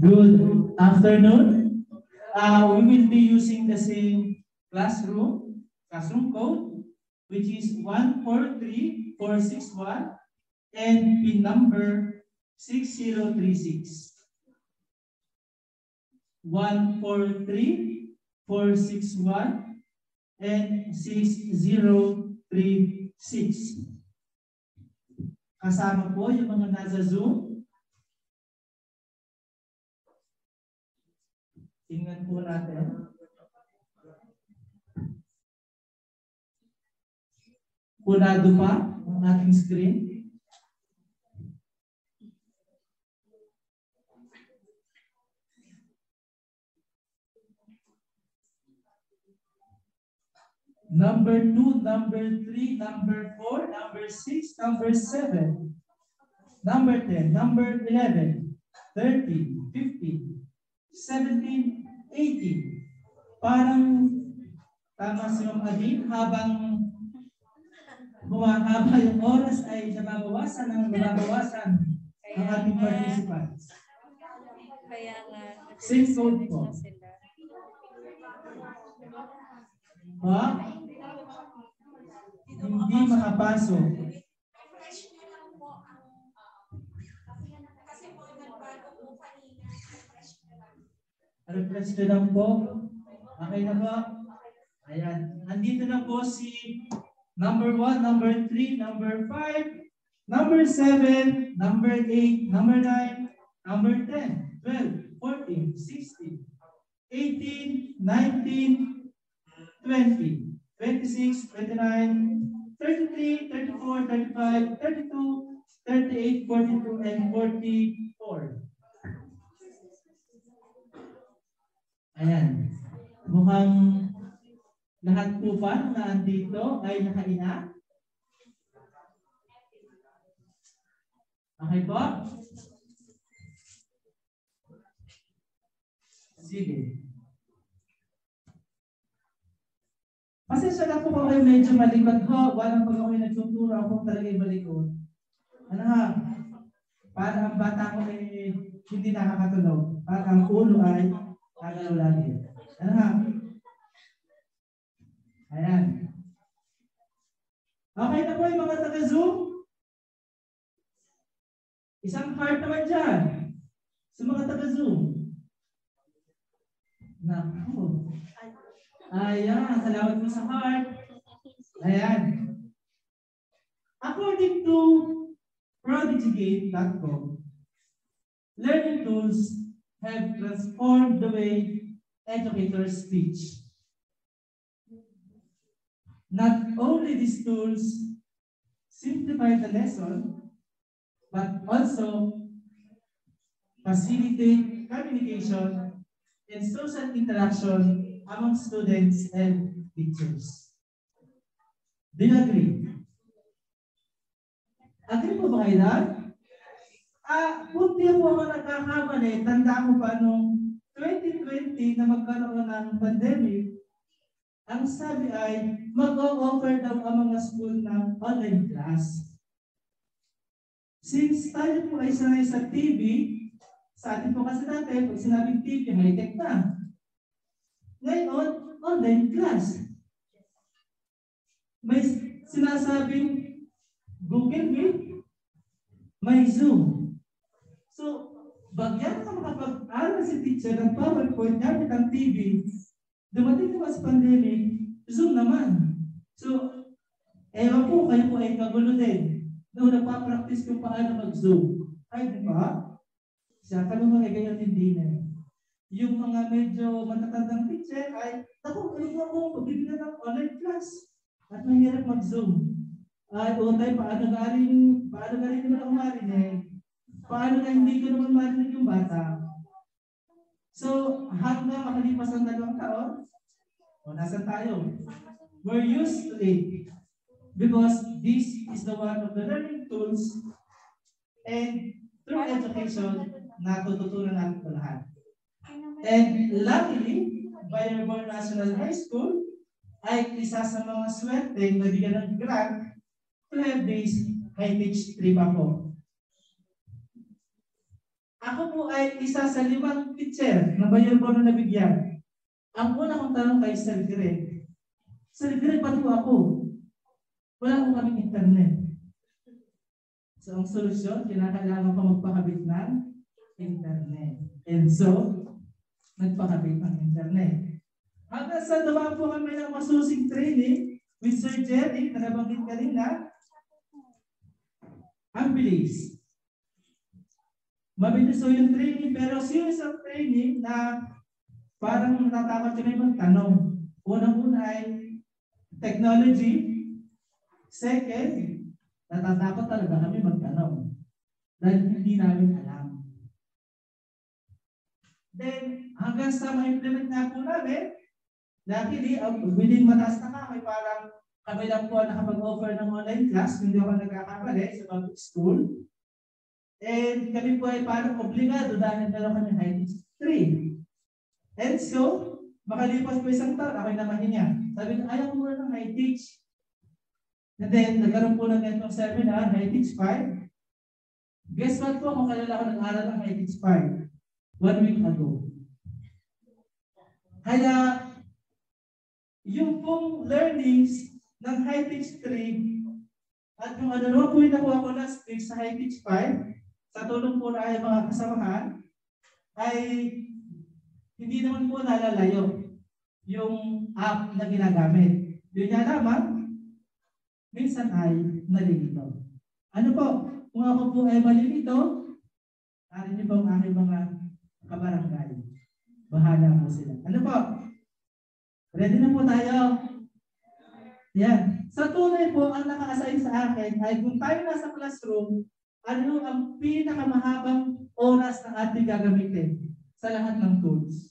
Good afternoon. We will be using the same classroom code, which is 143461 and pin number 6036. 143461 and 6036. Kasama po yung mga nasa Zoom. Tingnan po natin. Punado pa ang ating screen. Number 2, number 3, number 4, number 6, number 7, number 10, number 11, 13, 15, 17, 18. Parang tama si Ma'am Adin, habang humahaba yung oras ay nababawasan ang ating participants. Kaya nga. Same code po. Ha? Hindi makapasok. Refresh na lang po. Okay na po. Ayan. Nandito na po si number 1, number 3, number 5, number 7, number 8, number 9, number 10, 12, 14, 16, 18, 19, 20, 26, 29, 33, 34, 35, 32, 38, 42, and 44. Ayan. Mukhang lahat po pa na andito ay nakaina. Okay po? Sige. Pasensya na po kung kayo medyo malikot ho. Walang pag ako'y nagtuturo ako talaga'y malikot. Ano ha? Para ang bata ko ay hindi nakakatulog. Para ang ulo ay nagalaw lagi. Ano ha? Ayan. Okay na po yung mga taga-Zoom. Isang heart naman dyan. Sa mga taga-Zoom. Naku. Ayan, salamat mo sa heart. Ayan. According to prodigygate.com, learning tools have transformed the way educators teach. Not only these tools simplify the lesson, but also facilitate communication and social interaction among students and teachers. Do you agree? Agree po ba kayo na? Punti po ako nagkakaman eh. Tanda ko pa noong 2020 na magkaroon ng pandemic, ang sabi ay mag-o-offer daw ang mga school ng online class. Since tayo po ay sanay sa TV, sa atin po kasi dati, pag sinabing TV, high-tech na. Ngayon, online class. May sinasabing Google Meet, may Zoom. So, bagyan ka makapag-aral si teacher ng PowerPoint, gamit ang TV, dumating naman sa pandemic, Zoom naman. So, ewan po, kayo po ay kagulo din. Noong napapractice kung paano mag-Zoom. Ay, di ba? Siya ka naman ay ganyan hindi na. Yung mga medyo matatandang teacher ay, naku, ano mo akong pagbibigyan ng online class at mahirap mag-Zoom. Ay, o tayo, paano galing naman ako marinig? Paano na hindi ko naman marinig yung bata? So, hanggang makalipas ng 2 taon, o nasan tayo? We're used to it because this is the one of the learning tools and through education, natututunan natin po lahat. And luckily, Bayerbor National High School ay isa sa mga swerte na bigyan ng grant to have this HiTeach 5 ako. Ako po ay isa sa 5 teacher na bayan ko na nabigyan. Ang una kong tanong kay Sir Greg. Sir Greg, pati ako. Wala akong kaming internet. So, ang solusyon, kinakailangan ko magpakabit ng internet. And so, nagpakabit ng internet. Hanggang sa dumaan po kami ng masusing training with Sir Jerry, nakabanggit ka rin na ang bilis. Mabilis po yung training, pero series of training na parang natatakot kami magtanong. Unang-una ay technology. Second, natatakot talaga kami magtanong dahil hindi namin alam. Then, hanggang sa ma-implement na po namin, luckily, within mataas na kami, parang kami lang po nakapag-offer ng online class, hindi ako nagkakamali sa public school. And kami po ay parang obligado dahil meron kami HiTeach 3. And so, makalipas po isang taon, ako'y namahinya. Sabi ko, ayaw ko na ng HiTeach. And then, nagkaroon po ng netong seminar, HiTeach 5. Guess what po, makalala ko nag-aral ng HiTeach 5. 1 week ago. Kaya, yung pong learnings ng HiTeach 3 at yung ano po yung nakuha ko last week sa HiTeach 5, sa tulong po na ay mga kasamahan, ay hindi naman po nalalayo yung app na ginagamit. Yun nga naman, minsan ay malilito. Ano po, kung ako po ay malilito, narin niyo po ang aking mga kabarangay. Bahala po sila. Ano po, ready na po tayo. Yan. Sa tunay po, ang naka-assign sa akin ay kung tayo nasa classroom, ano ang pinakamahabang oras na ating gagamitin sa lahat ng tools?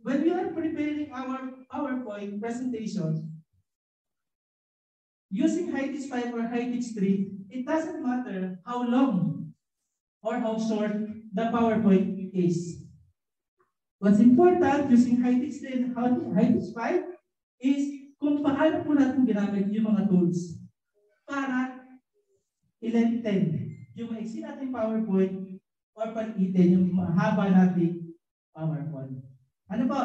When we are preparing our PowerPoint presentation, using HiTeach 5 or HiTeach 3, it doesn't matter how long or how short the PowerPoint is. What's important using HiTeach 3 and HiTeach 5 is kung paano po natin ginamit yung mga tools para i-lengthen yung maiksi natin PowerPoint or pag-itin yung mahaba natin PowerPoint. Ano po?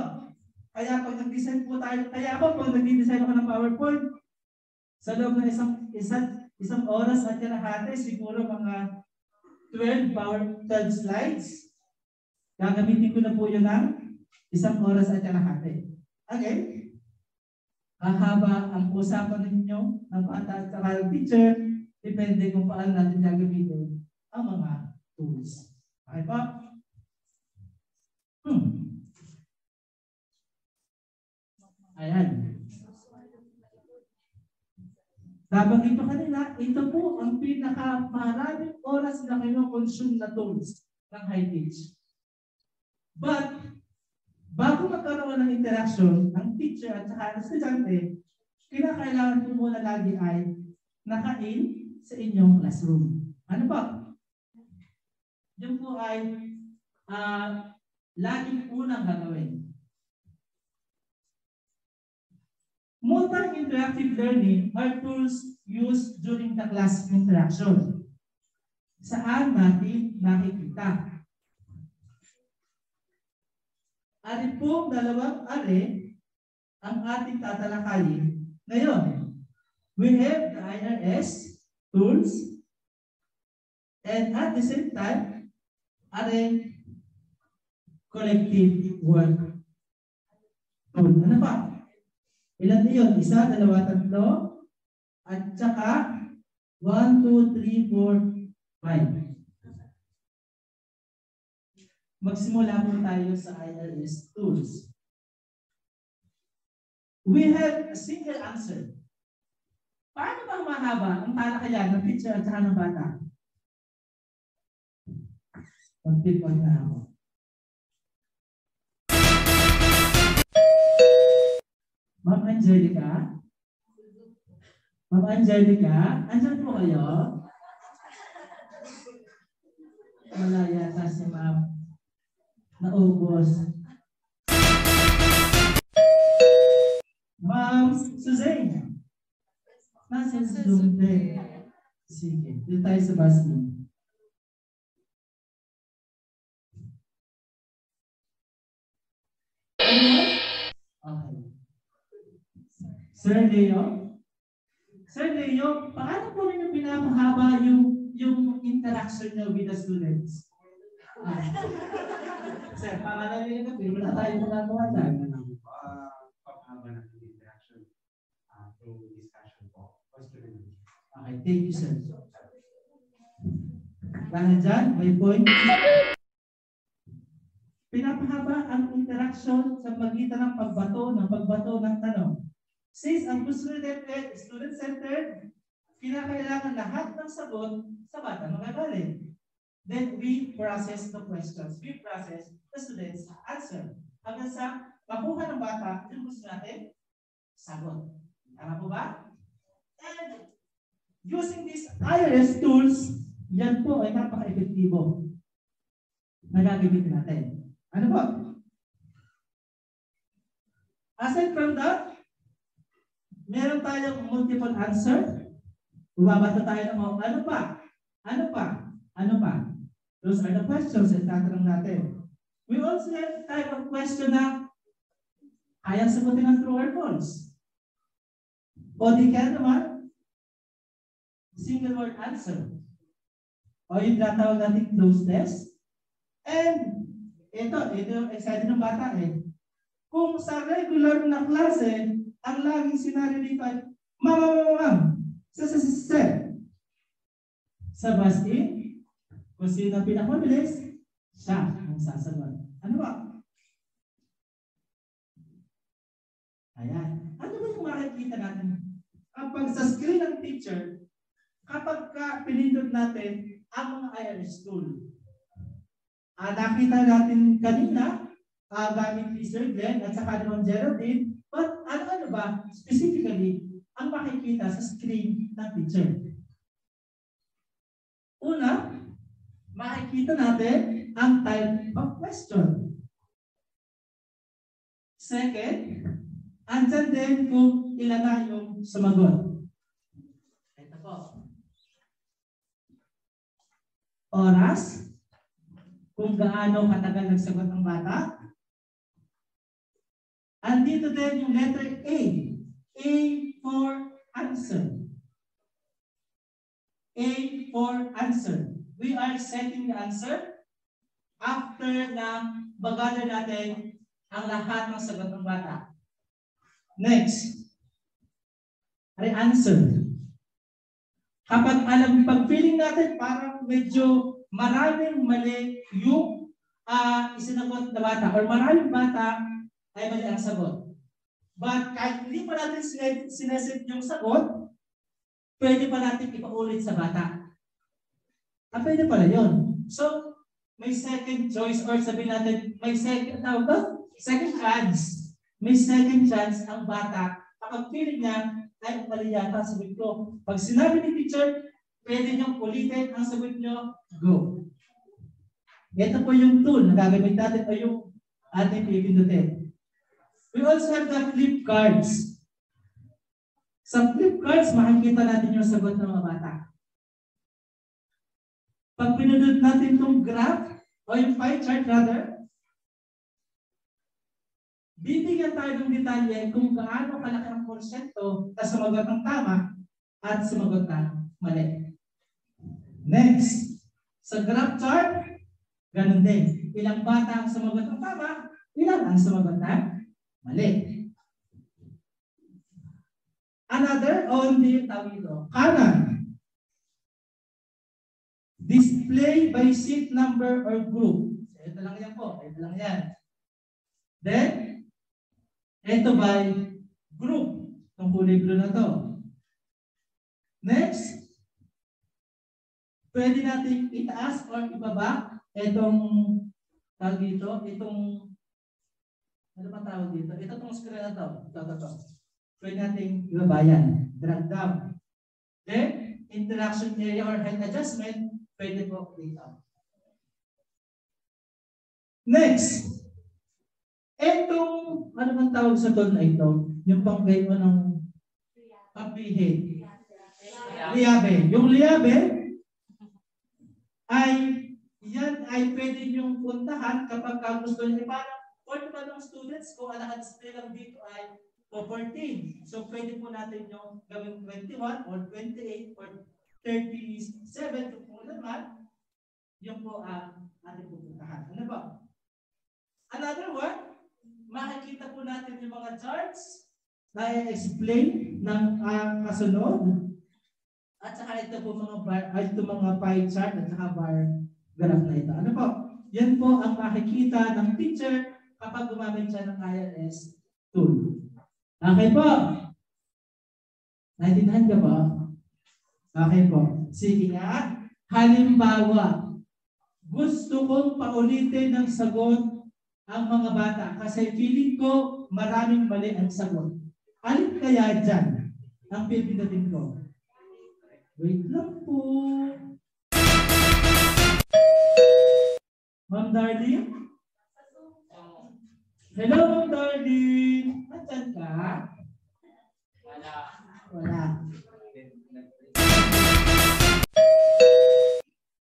Kaya pag nag-design po tayo, kaya po pag nag-design ako ng PowerPoint, sa loob ng isang oras at kalahati, siguro mga 12 slides, gagamitin ko na po yun ng isang oras at kalahati. Okay? Hahaba ang usapan ninyo ng bata at teacher, depende kung paano natin gagamitin ang mga tools. Okay po? Ayan. Dapat ito kanina, ito po ang pinakamaraming oras na kayo consume na tools ng HiTeach. But, bago magkaroon ng interaction ng teacher at saka ng estudyante, kinakailangan po muna lagi ay nakain sa inyong classroom. Ano po? Yun po ay laging unang gagawin. Multi-interactive learning are tools used during the class interaction. Saan natin nakikita? Ari po dalawang ari ang ating tatalakayin ngayon. We have the IRS tools, and at the same time, are collective work tool. Ano pa? Ilan yun? 1, 2, 3, at saka 1, 2, 3, 4, 5. Magsimula po tayo sa IRS tools. We have a single answer. Paano bang mahaba ang talakayan ng teacher at saka ng bata? Pag-tipon na ako. Ma'am Angelica, andyan po kayo? Wala yata si ma'am. Naubos. Ma'am Suzanne. Nasa Zoom din. Sige, dito tayo sa Zoom. Sir Leo? Sir Leo, paano po rin yung pinapahaba yung interaction nyo with the students? Sir, paano rin yung wala tayo magagawa dahil na papahaba ng interaction through discussion po. Okay, thank you, sir. Dahil dyan, may point. Pinapahaba ang interaction sa pagitan ng pagbato ng tanong. Since ang student-centered, kinakailangan lahat ng sagot sa bata magagaling. Then we process the questions. We process the students' answer. Hanggang sa makuha ng bata, yung gusto natin, sagot. Tama po ba? And using these IRS tools, yan po ay napaka-efektibo na gagamitin natin. Ano po? Aside from that, meron tayong multiple answer. Bumabasa tayo ng ano pa? Ano pa? Ano pa? Those are the questions na tatanong natin. We also have type of question na kayang sagutin ng true or false. O di kaya naman, single word answer. O yung natawag natin closed test. And Ito yung excited ng bata eh. Kung sa regular na klase, ang laging sinarili ay, Mama, sir. Sa basket, kung sino pinakamabilis, siya ang sasagot. Ano ba? Ayan. Ano ba yung makikita natin? Kapag sa screen ng teacher, kapag pinindot natin ang mga IRS tool, nakita natin kanina gamit ni Sir Glenn at saka naman Geraldine, but ano-ano ba specifically ang makikita sa screen ng teacher? Una, makikita natin ang type of question. Second, andyan din kung ilan na yung sumagot. Ito po. Oras, kung gaano katagal nagsagot ng bata. Andito din yung letter A. A for answer. A for answer. We are setting the answer after na bagather natin ang lahat ng sagot ng bata. Next, re-answer. Kapag alam, pag-feeling natin parang medyo maraming mali yung isinagot na bata or maraming bata ay mali ang sagot. But kahit hindi pa natin sineset yung sagot, pwede pa natin ipaulit sa bata. Pwede pala yun. So, may second choice or sabihin natin, may second, second chance. May second chance ang bata kapag feeling niya ay mali yata sagot ko. Pag sinabi ni teacher, pwede niyong ulitin ang sagot niyo, go. Ito po yung tool na gagamit natin o yung ating pipindutin. We also have the flip cards. Sa flip cards, makikita natin yung sagot ng mga bata. Pag pinundot natin itong graph o yung pie chart rather, bibigyan tayo ng detalye kung gaano kalaki ang porsyento na sumagot ng tama at sumagot ng mali. Next, sa graph chart, ganun din. Ilang bata ang sumagot ng tama, ilang ang sumagot ng mali. Another on the tawilo, kanan. Display by seat number or group. So, ito lang yan po. Ito lang yan. Then, ito by group. Itong kulay blue na to. Next, pwede natin itaas or ibaba itong tawag dito, itong ano ba tawag dito? Ito itong screen na to. Ito. Pwede natin ibaba yan. Drag down. Then, interaction area or height adjustment, pwede po dito. Next, itong ano bang tawag sa tool na ito? Yung pang-guide mo ng pag-behave. Liabe. Yung liabe, ay yan ay pwede niyong puntahan kapag gusto niyo para Or kung anong students ko, ang naka-display lang dito ay 14. So pwede po natin yung gawing 21 or 28 or 37 kung po naman yung po ang ating pupuntahan. Ano ba? Another one, makikita po natin yung mga charts na i-explain ng kasunod. At saka ito po mga bar, ito mga pie chart at saka bar graph na ito. Ano po? Yan po ang makikita ng teacher kapag gumamit siya ng IRS tool. Okay po. Naintindihan ka po? Okay po. Sige nga. Halimbawa, gusto kong paulitin ng sagot ang mga bata kasi feeling ko maraming mali ang sagot. Alin kaya dyan ang pipindutin ko? Wait lang po. Ma'am Darlene? Hello, Ma'am Darlene. Nandiyan ka? Wala. Wala.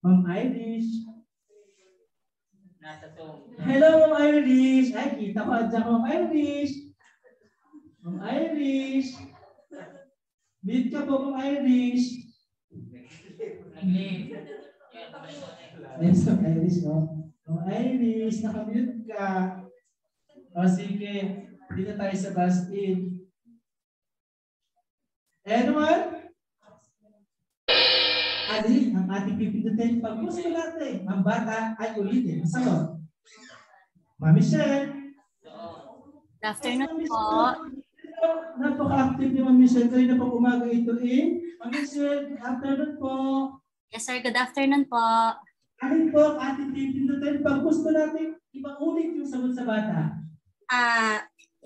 Ma'am Irish? Nasa Zoom. Hello, Ma'am Irish. Ay, kita ko dyan, Ma'am Irish. Ma'am Irish. Meet ka po, Ma'am Irish. Yes, Irish, no? Oh, Irish, nakamute ka. O, sige. Dito tayo sa bus in. Anyone? Alin ang ating pipindutin pag gusto natin. Ang bata ay ulitin. Masalo. Ma'am Michelle. Good afternoon po. Napaka-active ni Ma'am Michelle. Kayo na pag umaga ito in. Ma'am Michelle, good afternoon po. Yes sir, good afternoon po. Alin po ang ating pipindutin pag gusto natin ipaulit yung sagot sa bata?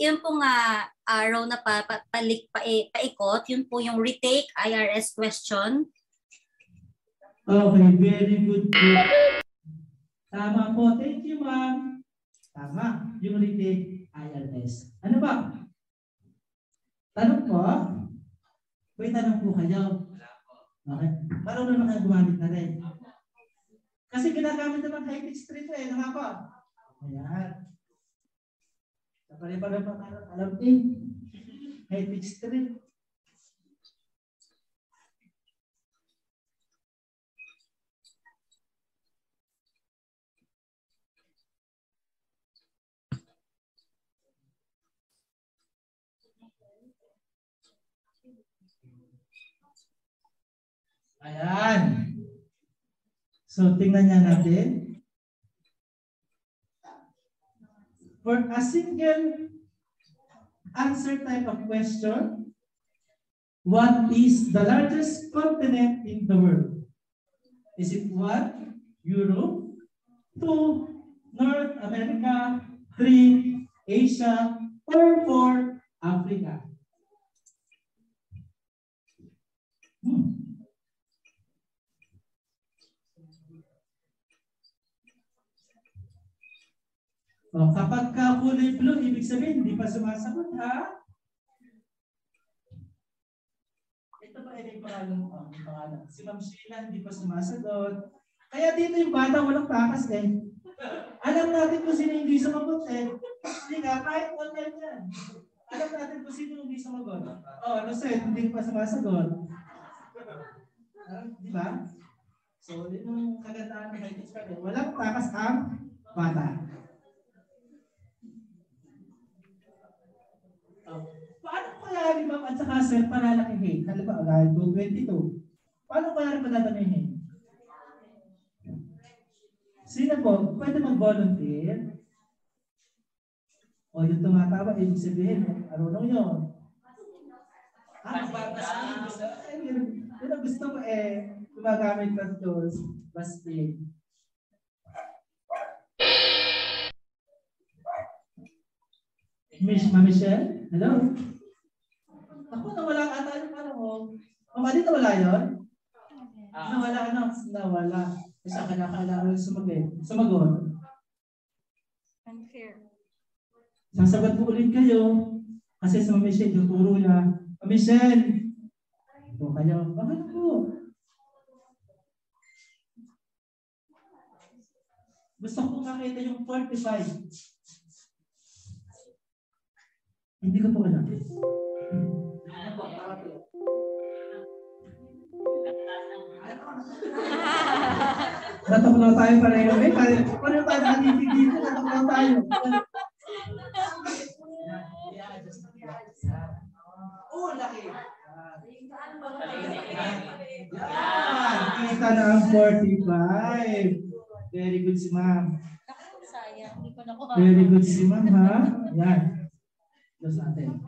Yun po nga row na paikot, yun po yung retake IRS question. Okay, very good po. Tama po, thank you ma'am. Tama, yung retake IRS. Ano ba? Tanong po? May tanong po kayo? Okay. Parang naman kayo gumamit na rin. Kasi ginagamit naman HiTeach 3 eh. Ano nga po? Ayan. Kapag pala pa alam eh. HiTeach 3. Ayan. So tingnan niya natin. For a single answer type of question, what is the largest continent in the world? Is it 1, Europe, 2, North America, 3, Asia, or 4, Africa? O, kapag ka kulay blue, ibig sabihin, hindi pa sumasagot, ha? Ito ba ay may pangalan mo? Oh, may pangalan. Si Ma'am Sheila, hindi pa sumasagot. Kaya dito yung bata, walang takas eh. Alam natin kung sino hindi sumagot eh. Hindi nga, kahit online yan. Alam natin kung sino hindi sumagot. O, Lucette, hindi pa sumasagot. Di ba? So, yun yung kagandaan ng HiTeach 5. Walang takas ang bata. Paano kaya rin ma'am at saka sir panalakihin? Halimbawa, dahil 22. Paano kaya rin panalakihin? Sino po? Pwede mag-volunteer? O yung tumatawa, ibig sabihin, arunong yun. Ang batas yun ang gusto ko eh, gumagamit ng tools, basta. Miss Michelle, hello? Ako nawala ka tayo ng panahon. Mamali nawala yun? Nawala ka na. Nawala. Isa ka na kailangan sumagot. Unfair. Sasagot po ulit kayo. Kasi sa Michelle, yung turo niya. Michelle! Ito kayo. Bakit po? Gusto ko makita yung 45. Hindi ka po ka natin. Natuklaw tayo pareho. Eh, pareho tayo nagisig dito. Natuklaw tayo. Oo, laki. Yan. Kita na ang 45. Very good si ma'am. Very good si ma'am, ha? Yan. Natin.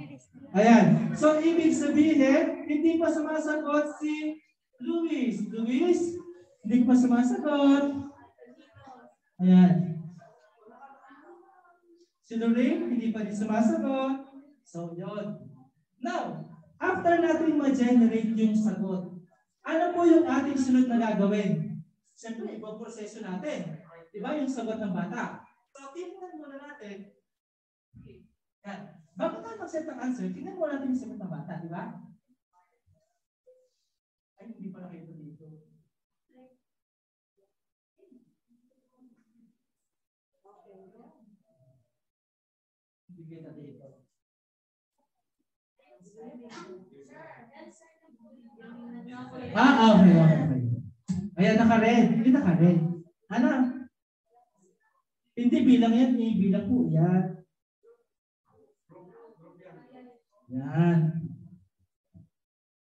Ayan. So, ibig sabihin, hindi pa sumasagot si Luis. Luis, hindi pa sumasagot. Ayan. Si Lorraine, hindi pa din sumasagot. So, yun. Now, after natin ma-generate yung sagot, ano po yung ating sunod na gagawin? Siyempre, ipoproseso natin. Diba yung sagot ng bata? So, tingnan muna natin. Ayan. Bago tayo mag-set ng answer, tingnan mo natin yung sagot ng bata, di ba? Ay, hindi pa nakita dito. Hindi kita dito. Ah, okay, okay. Ayan, naka-red. Hindi naka-red. Ano? Hindi bilang yan, ibilang po yan. Yan.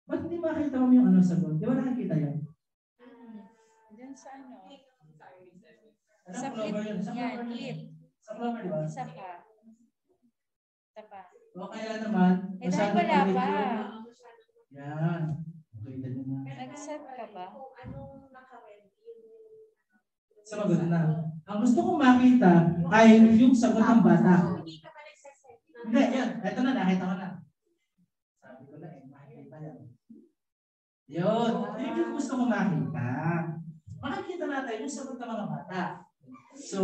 Ba't hindi makita mo yung ano sagot? Di ba nakikita yan? Diyan sa ano? Sa flower yun. Sa flower yun. Sa flower, di ba? Isa pa. Isa pa. O kaya naman. Eh, dahil wala pa. Yan. Nakita nyo na. Nag-set ka ba? Anong naka-red? Sagot na. Ang gusto kong makita ay yung sagot ng bata. Hindi ka pa nag-set. Hindi, yan. Ito na, nakita ko na. Yun. Yung gusto ko makita. Makikita natin yung sagot ng mga bata. So,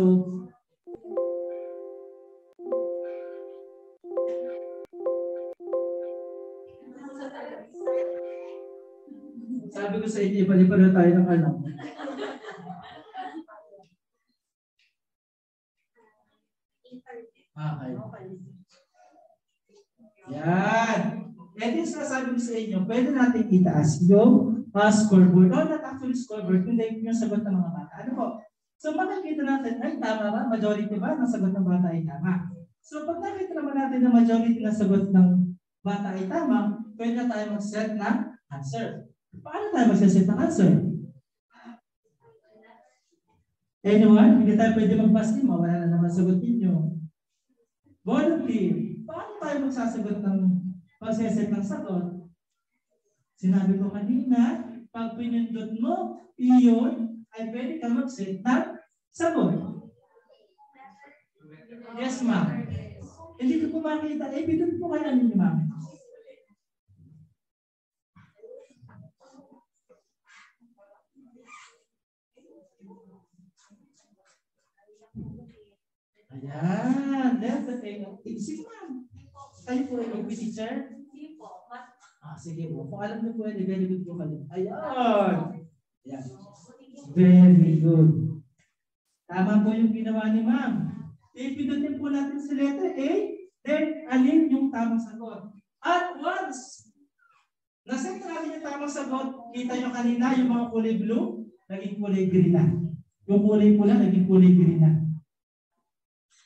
sabi ko sa inyo, iba-iba na tayo ng alam. Okay. Yan. At yung sinasabi ko sa inyo, pwede natin itaas yung scoreboard. No, not actually scoreboard, kundi yung sagot ng mga bata. Ano po? So, makikita natin, ay tama ba? Majority ba ng sagot ng bata ay tama? So, pag nakita naman natin na majority ng sagot ng bata ay tama, pwede na tayo mag-set na answer. Paano tayo mag-set ng answer? Anyone? Hindi tayo pwede mag-paskin. Mawala na naman sagot ninyo. Volunteer. Paano tayo magsasagot ng pag-set ng sagot? Sinabi ko kanina, pag pinindot mo, iyon ay pwede ka mag-set ng sagot. Yes, ma'am. Hindi ko po makita. Eh, bidot po kayo ninyo, ma'am. Ayan. That's the thing. Easy, ma'am. Kayo po ay mag-be teacher? Hindi po. Sige po. Kung alam niyo po yan, very good po kayo. Ayan! Ayan. Very good. Tama po yung ginawa ni ma'am. Ipinutin po natin sa letter A, then alin yung tamang sagot. At once, naset natin yung tamang sagot, kita nyo kanina yung mga kulay blue, naging kulay green na. Yung kulay pula, naging kulay green na.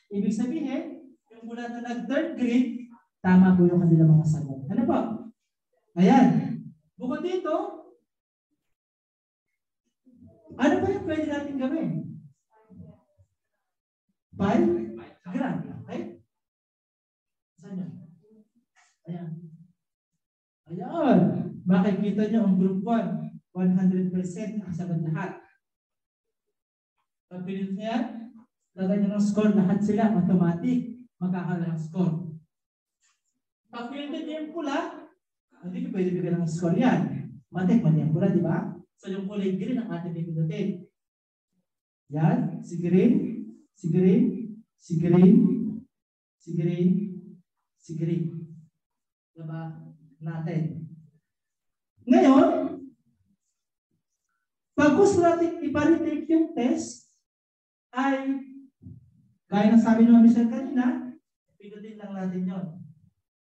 Ibig sabihin, yung mula na nag-turn green, tama po yung kanilang mga sagot. Ano po? Ayan. Bukod dito, ano pa yung pwede natin gawin? Pie graph. Okay? Saan yan? Ayan. Ayan. Makikita nyo ang group 1. 100% ang sagot lahat. Pag pinito nyo yan, lagay nyo ng score lahat sila. Automatic. Magkakaroon ng score. Pag pinindot niya yung pula, hindi ko pwede bigyan ng score yan. Matik yung pula, di ba? So yung kulay green ang ating pindutin. Yan, si green, si green, si green, si green, si green. Diba? Natin. Ngayon, pag gusto natin iparitake yung test, ay, kaya na sabi namin siya kanina, pindutin lang natin yon.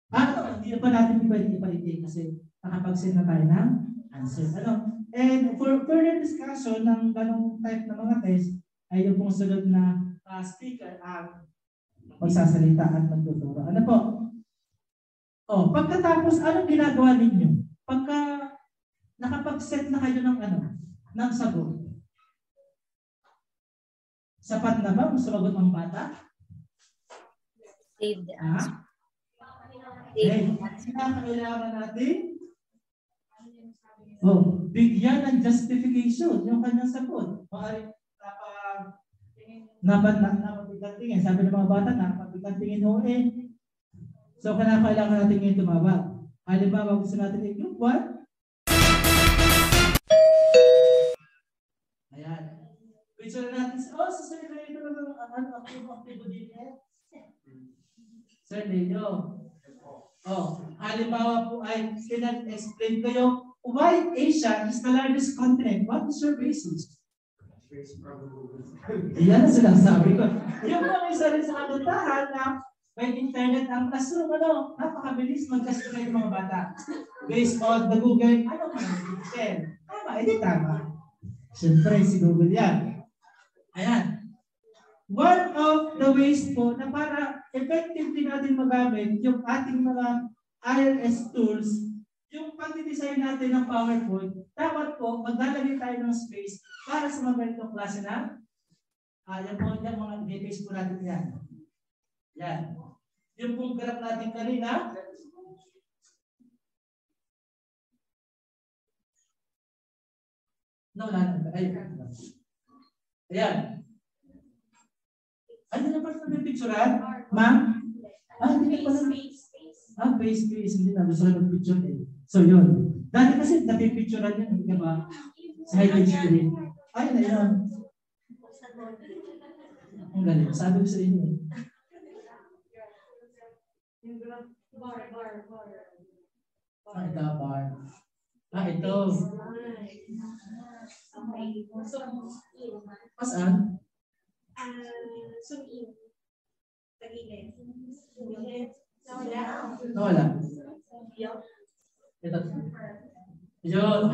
Paano? Hindi pa natin iba-iba kasi nakapag-send na tayo ng answer. Ano? And for further discussion ng ganong type ng mga test, ay yung pong sunod na speaker ang magsasalita at magtuturo. Ano po? Oh, pagkatapos, anong ginagawa ninyo? Pagka nakapag-set na kayo ng ano, ng sagot. Sapat na ba ang sumagot ng bata? Save the answer. Okay. Kailangan natin bigyan ng justification yung kanyang sagot. Maaaring napabiglang tingin. Sabi ng mga bata, napabiglang tingin ho eh. So, kailangan natin ngayon tumawag. Halimbawa, gusto natin yung group 1. Ayan. Picture natin. Sir, ito na lang ang aktibo din eh. Sir, ninyo. Halimbawa po ay explain kayo why Asia is the largest continent. What is your basis? Based probability. Ayan ang sinasabi ko. Yung mga isa rin sa kagandahan na by internet ang classroom, ano? Napakabilis mag-classroom kayo mga bata. Based on the Google, ano ka? Tama, hindi tama. Siyempre, si Google yan. Ayan. One of the ways po na para effectively natin magamit yung ating mga IRS tools, yung pag-design natin ng PowerPoint, dapat po maglalagay tayo ng space para sa mga ganitong klase na po yung mga database po natin yan. Yan. Yung pong graph natin kanina. Ayan. Ano na ba yung picturean? Ma'am? Face. Hindi na. Gusto na picture eh. So yun. Dati kasi napipicturean yun. Hindi ba? Sa high-end screen. Ayun na yun. Ang galing. Sabi ko sa inyo eh. Bar. Ito. Saan? Zoom in. Tagilid. Wala. Ito. Yun.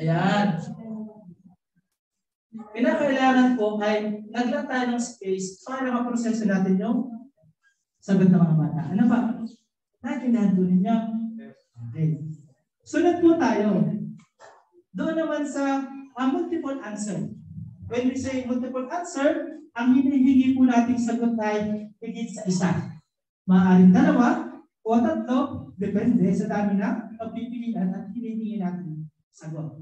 Ayan. Pinakailangan po ay naglaan tayo ng space para maproseso natin yung sagot ng mga bata. Ano ba? Nakinandunin niya. Okay. Sunod po tayo. Doon naman sa multiple answer. When we say multiple answer, ang hinihingi po nating sagot ay higit sa isa. Maaaring dalawa o tatlo, depende sa dami na pagpipilian at hinihingi natin sagot.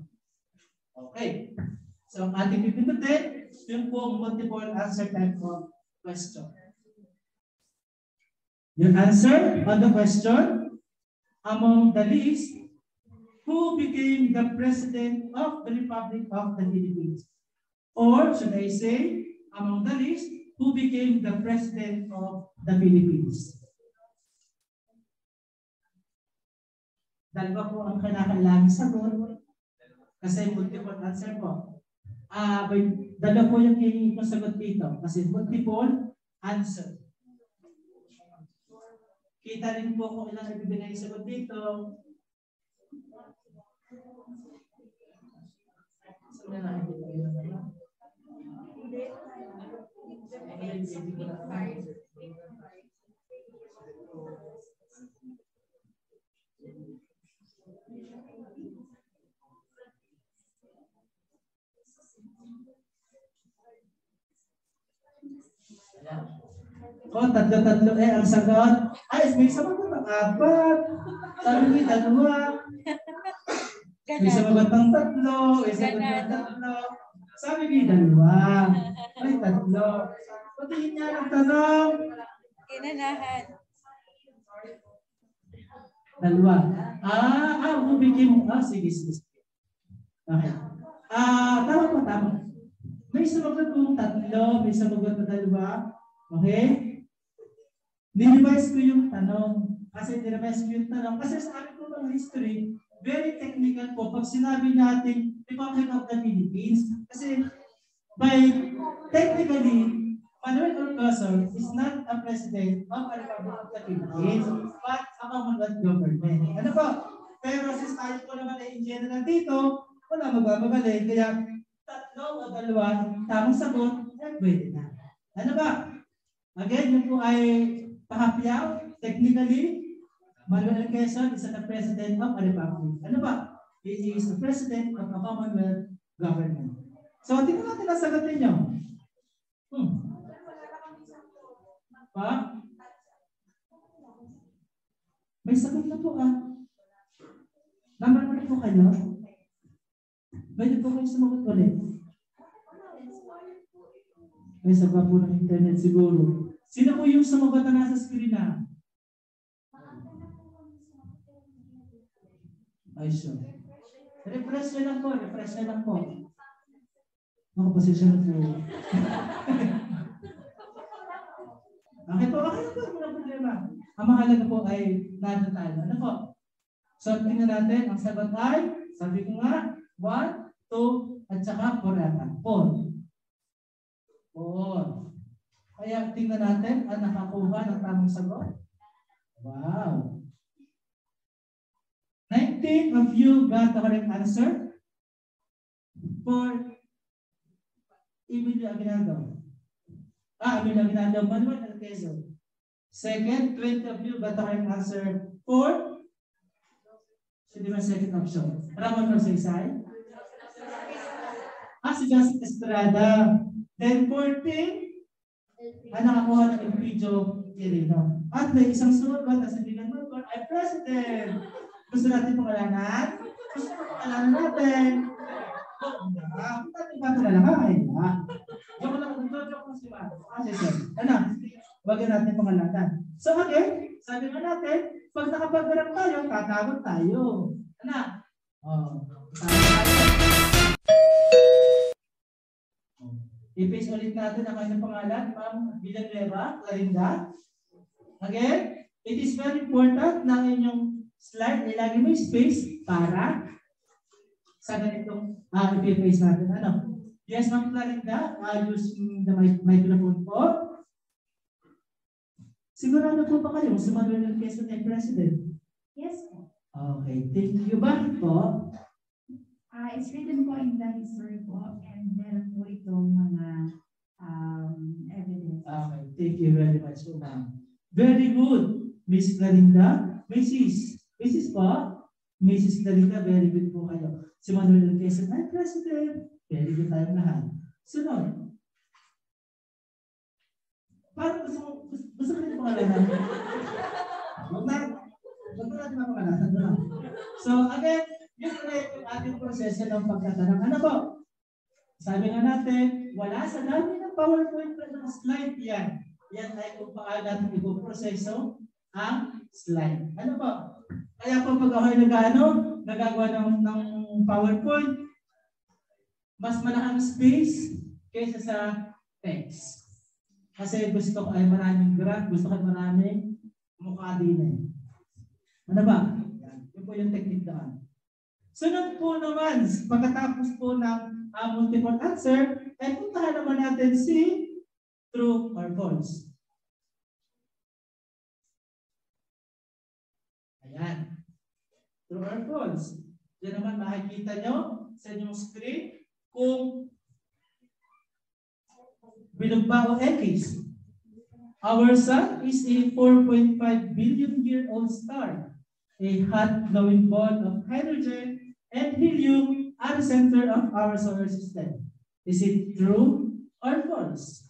Okay. So ang ating pipindutin, yun po multiple answer type of question. Your answer on the question among the list, who became the President of the Republic of the Philippines? Or should I say, among the list, who became the President of the Philippines? Dalawa po ang kailangan sagot kasi multiple answer po. Dalawa po yung kailangan mo sagot dito kasi multiple answer. Kita rin po kung ilang ibibigay sa sagot dito. Tatlo-tatlo eh ang sagot. May sagot ng apat. Sabi niya, dalawa. May sagot ng tatlo. May sagot ng tatlo. Sabi niya, dalawa. May tatlo. Patingin niya ang tanong. Kinanahan. Dalawa. Bumigay mo. Sige. Okay. Tama po, tama. May sagot ng tatlo. May sagot ng dalawa. Okay? Nirevise ko yung tanong. Kasi sa amin po ng history, very technical po. Pag sinabi natin, Republic of the Philippines. Kasi by technically, Panel or cursor is not a president of a republic of the Philippines, but a commonwealth government. Ano po? Pero since tayo po naman ay engineer na dito, wala magbababali. Kaya tatlo o dalawa, tamang sagot, ay pwede na. Ano ba? Again, yun po ay pahapyaw, technically, Manuel Quezon is the president of a republic. Ano ba? He is the president of a commonwealth government. So, tingnan natin ang sagot ninyo. Pa? May sagot na po ah. Number 1 po kayo. Pwede po kayo sumagot ulit. May sagot po ng internet siguro. Sino po yung sumagot na nasa screen na? Ay sure. Refresh na lang po. Refresh na lang po. Nakaposisyon na po. Okay po, okay po, walang problema. Ang mahalaga po ay natatalo. Ano po? So, tingnan natin. Ang sagot ay, sabi ko nga, 1, 2, at saka 4. 4. Kaya tingnan natin ang nakakuha ng tamang sagot. Wow. 19 of you got the correct answer. 4, Emilio Aguinaldo. Emilio Aguinaldo, Manuel Alquezo. Second, 20 of you got the correct answer. 4. Hindi ba second option? Ramon Rosaysay. Si Justin Estrada. Then 14. Ang nakakuha ng Emilio Quirino. At may isang sunod ba? Tapos hindi naman po ay president. Gusto natin pangalanan? Gusto na pangalanan natin. Ang natin pangalanan ka? Ayun na. Joke lang. Joke lang si Mano. Ano? Bagay natin pangalanan. So again, sabi nga natin, pag nakapag-grab tayo, tatawag tayo. Ano? I-paste ulit natin ang kanyang pangalan, Ma'am Villanueva, Clarinda. Again, it is very important na inyong slide ay lagi may space para sa ganitong i-paste natin. Ano? Yes, Ma'am Clarinda, using the microphone po. Sigurado po ba kayo si Manuel Alquezo na president? Yes po. Okay, thank you. Bakit po? It's written po in the history po and meron po itong mga evidence. Okay, thank you very much po ma'am. Very good, Miss Clarinda. Mrs. po? Mrs. Clarinda, very good po kayo. Si Manuel Alquezo na president. Very good tayo lahat. Sunod. Parang gusto ko yung pangalanan. Huwag na natin mapangalanan. So again, yun ulit yung ating proseso ng pagtatanong. Ano po? Sabi nga natin, wala sa dami ng PowerPoint ng slide yan. Yan ay kung paano natin ipoproseso ang slide. Ano po? Kaya po pag ako'y nagagawa ng PowerPoint, mas malaki ang space kaysa sa text. Kasi gusto ko ay maraming graph, gusto ko ay maraming mukha din eh. Ano ba? Yun po yung technique na. Sunod po naman, pagkatapos po ng multiple answer, ay puntahan naman natin si true or false. Ayan. True or false. Diyan naman makikita nyo sa inyong screen kung bilog ba o X? Our sun is a 4.5 billion year old star. A hot glowing ball of hydrogen and helium are the center of our solar system. Is it true or false?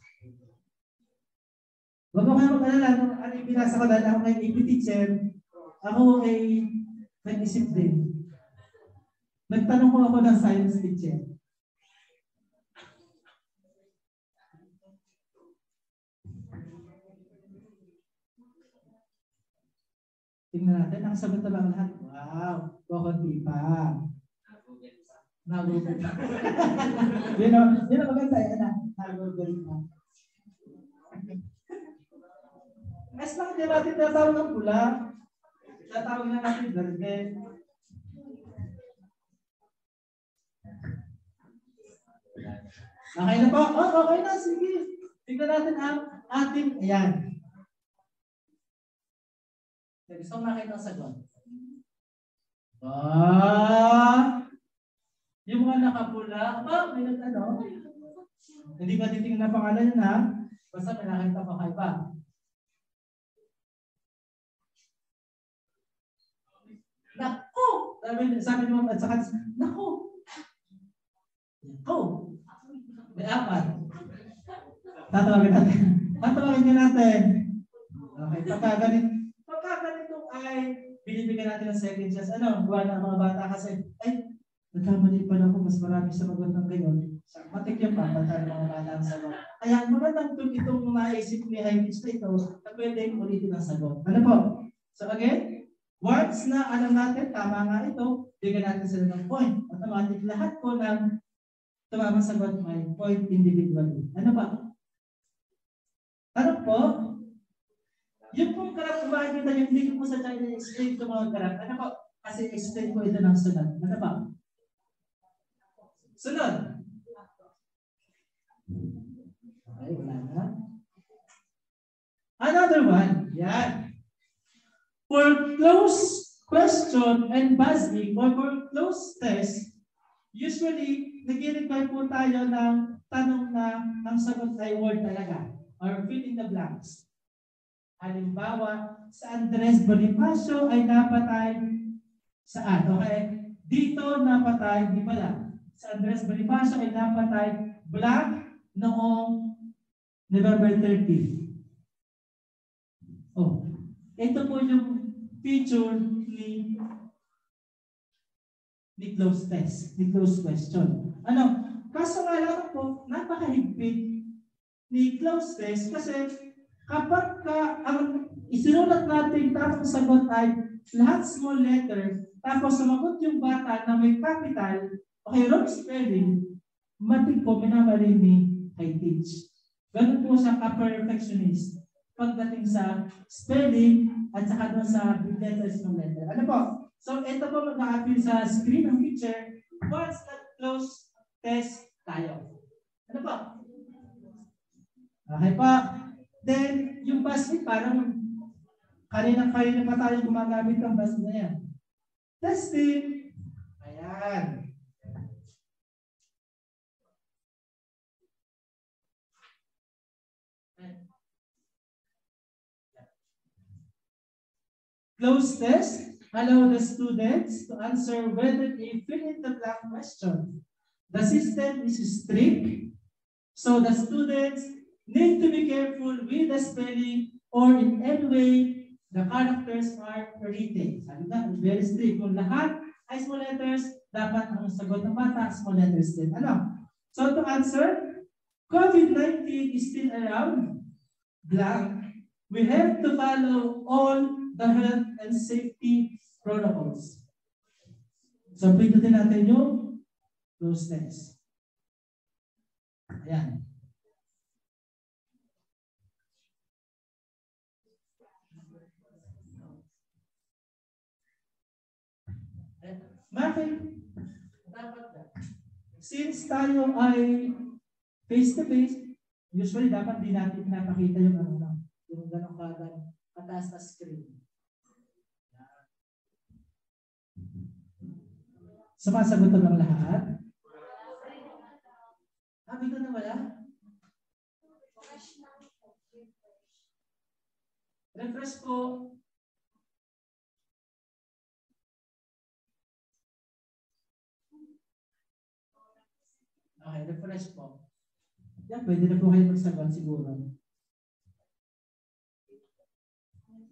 Wag mo kayo mag-alala. Ano yung binasa ko dahil ako ngayon AP teacher. Ako ay nag-isip din. Nagtanong ko ako ng science teacher. Tingnan natin, ang sagot na lang lahat. Wow, kukunti pa. Nagugol pa. Yun ang maganda, yun na. Nagugol pa. Mas lang din natin tatawag ng pula. Tatawag na natin verde. Okay na po? Okay na, sige. Tingnan Tingnan natin ang ating, ayan. Gusto mo makita ang sagot? Ba? Yung mga nakapula, ba? May nagtanong? Hindi ba titingnan ang pangalan yun ha? Basta may nakita pa kayo ba? Naku! Sabi naman at saka, naku! Naku! May apat. Tatawagin natin. Tatawagin nyo natin. Okay, pagkaganito ay binibigyan natin ng second chance. Ano, buwan ng mga bata kasi, ay, nagkamali pa na ako, mas marami sa magot ng gayon. Matikyan pa, bata ng mga bata ang sagot. Kaya, magandang tool itong maisip ni HiTeach na ito, na pwedeng ulitin ang sagot. Ano po? So again, once na alam natin, tama nga ito, bigyan natin sila ng point. Automatic lahat po ng tamang sagot may point individually. Ano ba? Ano po? Yung pong karat, bakit nyo hindi ko sa China explain ito mga karat? Ano po? Kasi explain ko ito ng sunod. Ano ba? Sunod. Okay, wala na. Another one. Yan. For close question and buzzing or for close test, usually, nag-require po tayo ng tanong na ang sagot ay word talaga. Or fill in the blanks. Halimbawa, sa Andres Bonifacio ay napatay saan? Okay? Dito napatay, di pala. Sa Andres Bonifacio ay napatay blank noong November 30. Oh, ito po yung feature ni close test, ni close question. Ano? Kaso nga lang po, napakahigpit ni close test kasi kapag ka ang isinulat natin tapos sagot ay lahat small letter tapos sumagot yung bata na may capital o okay, wrong spelling matik po minamali ni HiTeach. Ganun po siya ka-perfectionist pagdating sa spelling at saka doon sa big letter, small letter. Ano po? So ito po mag-a-appear sa screen ng picture once that close test tayo. Ano po? Okay pa. Then, yung BuzzFeed, parang kanina pa tayo gumagamit ng BuzzFeed na yan. Testing. Ayan. Close test. Allow the students to answer whether they fill in the blank question. The system is strict, so the students need to be careful with the spelling or in any way the characters are written. Sabi na, very strict. Kung lahat ay small letters, dapat ang sagot ng bata, small letters din. Ano? So to answer, COVID-19 is still around. Blank. We have to follow all the health and safety protocols. So pindutin natin yung those things. Ayan. Bakit? Dapat. Since tayo ay face-to-face, usually dapat din natin pinapakita yung ano, yung ganong kagang kataas na screen. Sumasagot lang lahat. Sabi ko na wala? Refresh ko. Okay, refresh po. Yan, pwede na po kayo magsagot siguro.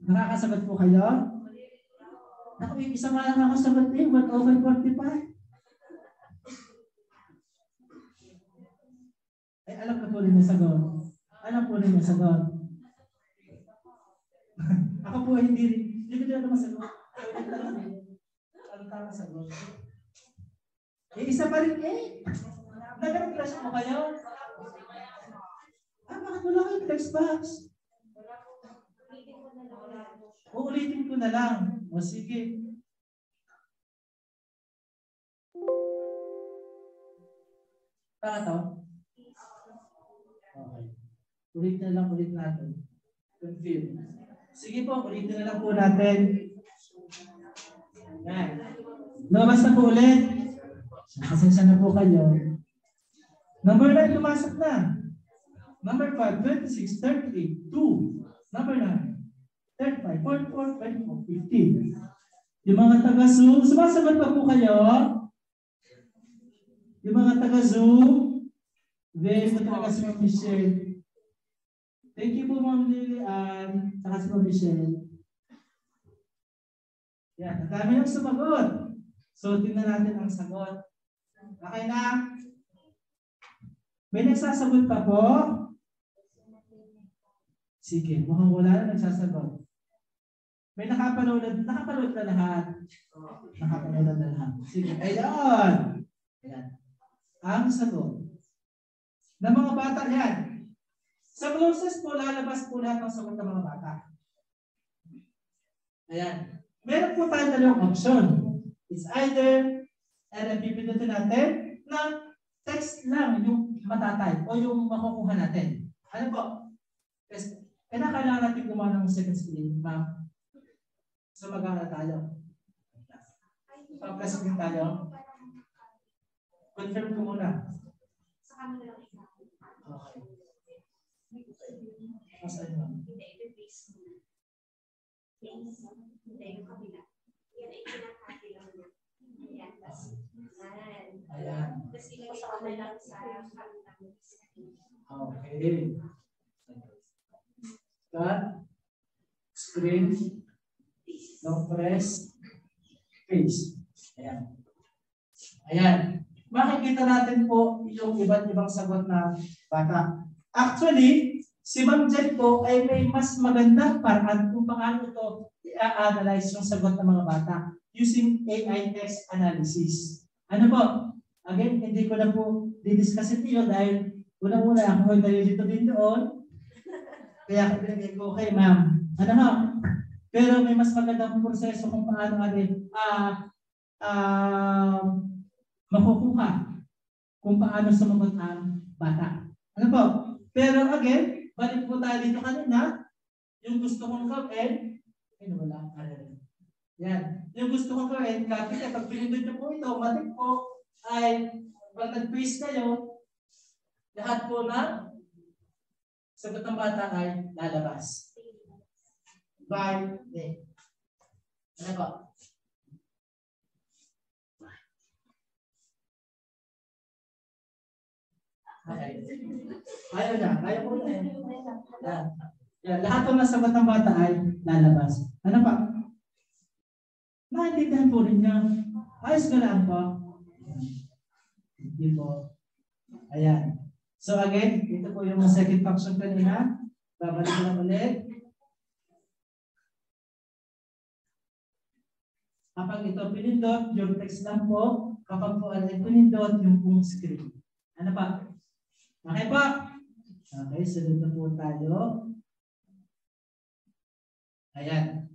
Nakakasagot po kayo? Ako, yung isang nga lang ako sagot eh. 1 over 45. Ay, alam na po rin yung sagot. Alam po rin yung sagot. Ako po ay hindi ko dito masagot. Ang tama sagot. Eh, isa pa rin eh. Nag-refresh mo kayo? Ah, bakit wala kayong text box? Uulitin ko na lang. O sige. Tama to? Okay. Ulit na lang ulit natin. Confirm. Sige po, ulitin na lang po natin. Lumabas na po ulit. Nakasensya na po kayo. Number 9, lumasok na. Number 5, 26, 38, 2. Number 9, 35, 44, 24, 15. Yung mga taga-Zoom, sumasagot pa po kayo. Yung mga taga-Zoom, very good talaga si Ma'am Michelle. Thank you po Ma'am Lilian, saka si Ma'am Michelle. Yan, ang dami ng sumagot. So, tingnan natin ang sagot. Okay na? May nagsasagot pa po? Sige, mukhang wala na nagsasagot. May nakapanood na lahat. Nakapanood na lahat. Sige, ayun. Ayan. Ang sagot. Ng mga bata, yan. Sa closest po, lalabas po lahat ng sagot ng mga bata. Ayan. Meron po tayo dalawang option. It's either, and pipindutin natin, na text lang yung matatype o yung makukuha natin. Ano po? Kaya kailangan natin gumawa ng second screen, ma'am. So mag-aala tayo. Pag-press din tayo. Confirm ko muna. Sa kanila lang. Okay. Masaya naman. Hindi interface mo na. Hindi yung kabila. Yan ay pinakati lang na. Ayan. Ayan. Tapos ilagay ko na lang sa kanila. Okay. Cut. Screen. Long press. Paste. Ayan. Ayan. Makikita natin po yung iba't ibang sagot na bata. Actually, si Ma'am Jet po ay may mas magandang paraan kung paano ito i-analyze yung sagot ng mga bata using AI text analysis. Ano po? Again, hindi ko na po didiscuss ito yun dahil unang-una ako ay dahil dito din doon. Kaya pinagay ko, okay ma'am. Ano ho? Pero may mas magandang proseso kung paano natin makukuha kung paano sumagot ang bata. Ano po? Pero again, balik po tayo dito kanina. Yung gusto kong gawin, wala. Yan. Yung gusto kong gawin, kapit at pag pinindot niyo po ito, matik po ay pag nag-paste kayo, lahat po na sagot ng bata ay lalabas. By name. Ano po? Ayaw na. Ayaw po na. Yan. Lahat ng nasagot ng bata ay lalabas. Ano pa? Naintindihan po rin niya. Ayos ka lang po. Hindi po. Ayan. So again, ito po yung second function kanina. Babalik na ulit. Kapag ito pinindot, yung text lang po. Kapag po ay pinindot, yung buong screen. Ano pa? Okay po? Okay, sunod na po tayo. Ayan.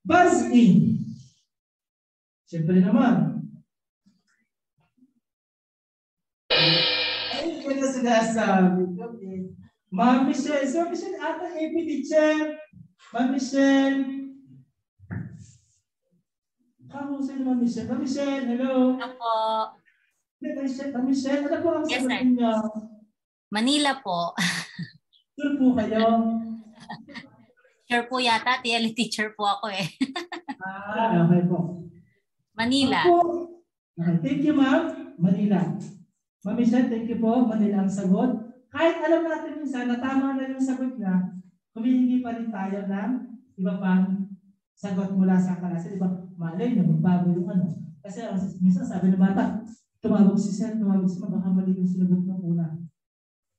Buzz in. Siyempre naman. Ayun ko na sinasabi. Ma'am Michelle. So, Michelle, ata AP teacher. Ma'am Michelle. Kamusta naman, Michelle? Ma'am Michelle, hello. Ako. Ma'am Michelle, ano po ang sagot niyo? Manila po. Sure po kayo? Sure po yata. TL teacher po ako eh. Okay po. Manila. Po. Okay, thank you ma'am. Manila. Ma'am Michelle, thank you po. Manila ang sagot. Kahit alam natin minsan na tama na yung sagot na, humihingi pa rin tayo ng iba pang sagot mula sa klase. Diba? Malay na magbago yung ano. Kasi minsan sabi ng bata, tumawag si Sen, tumawag si Ma'am, baka mali yung sinagot ng una.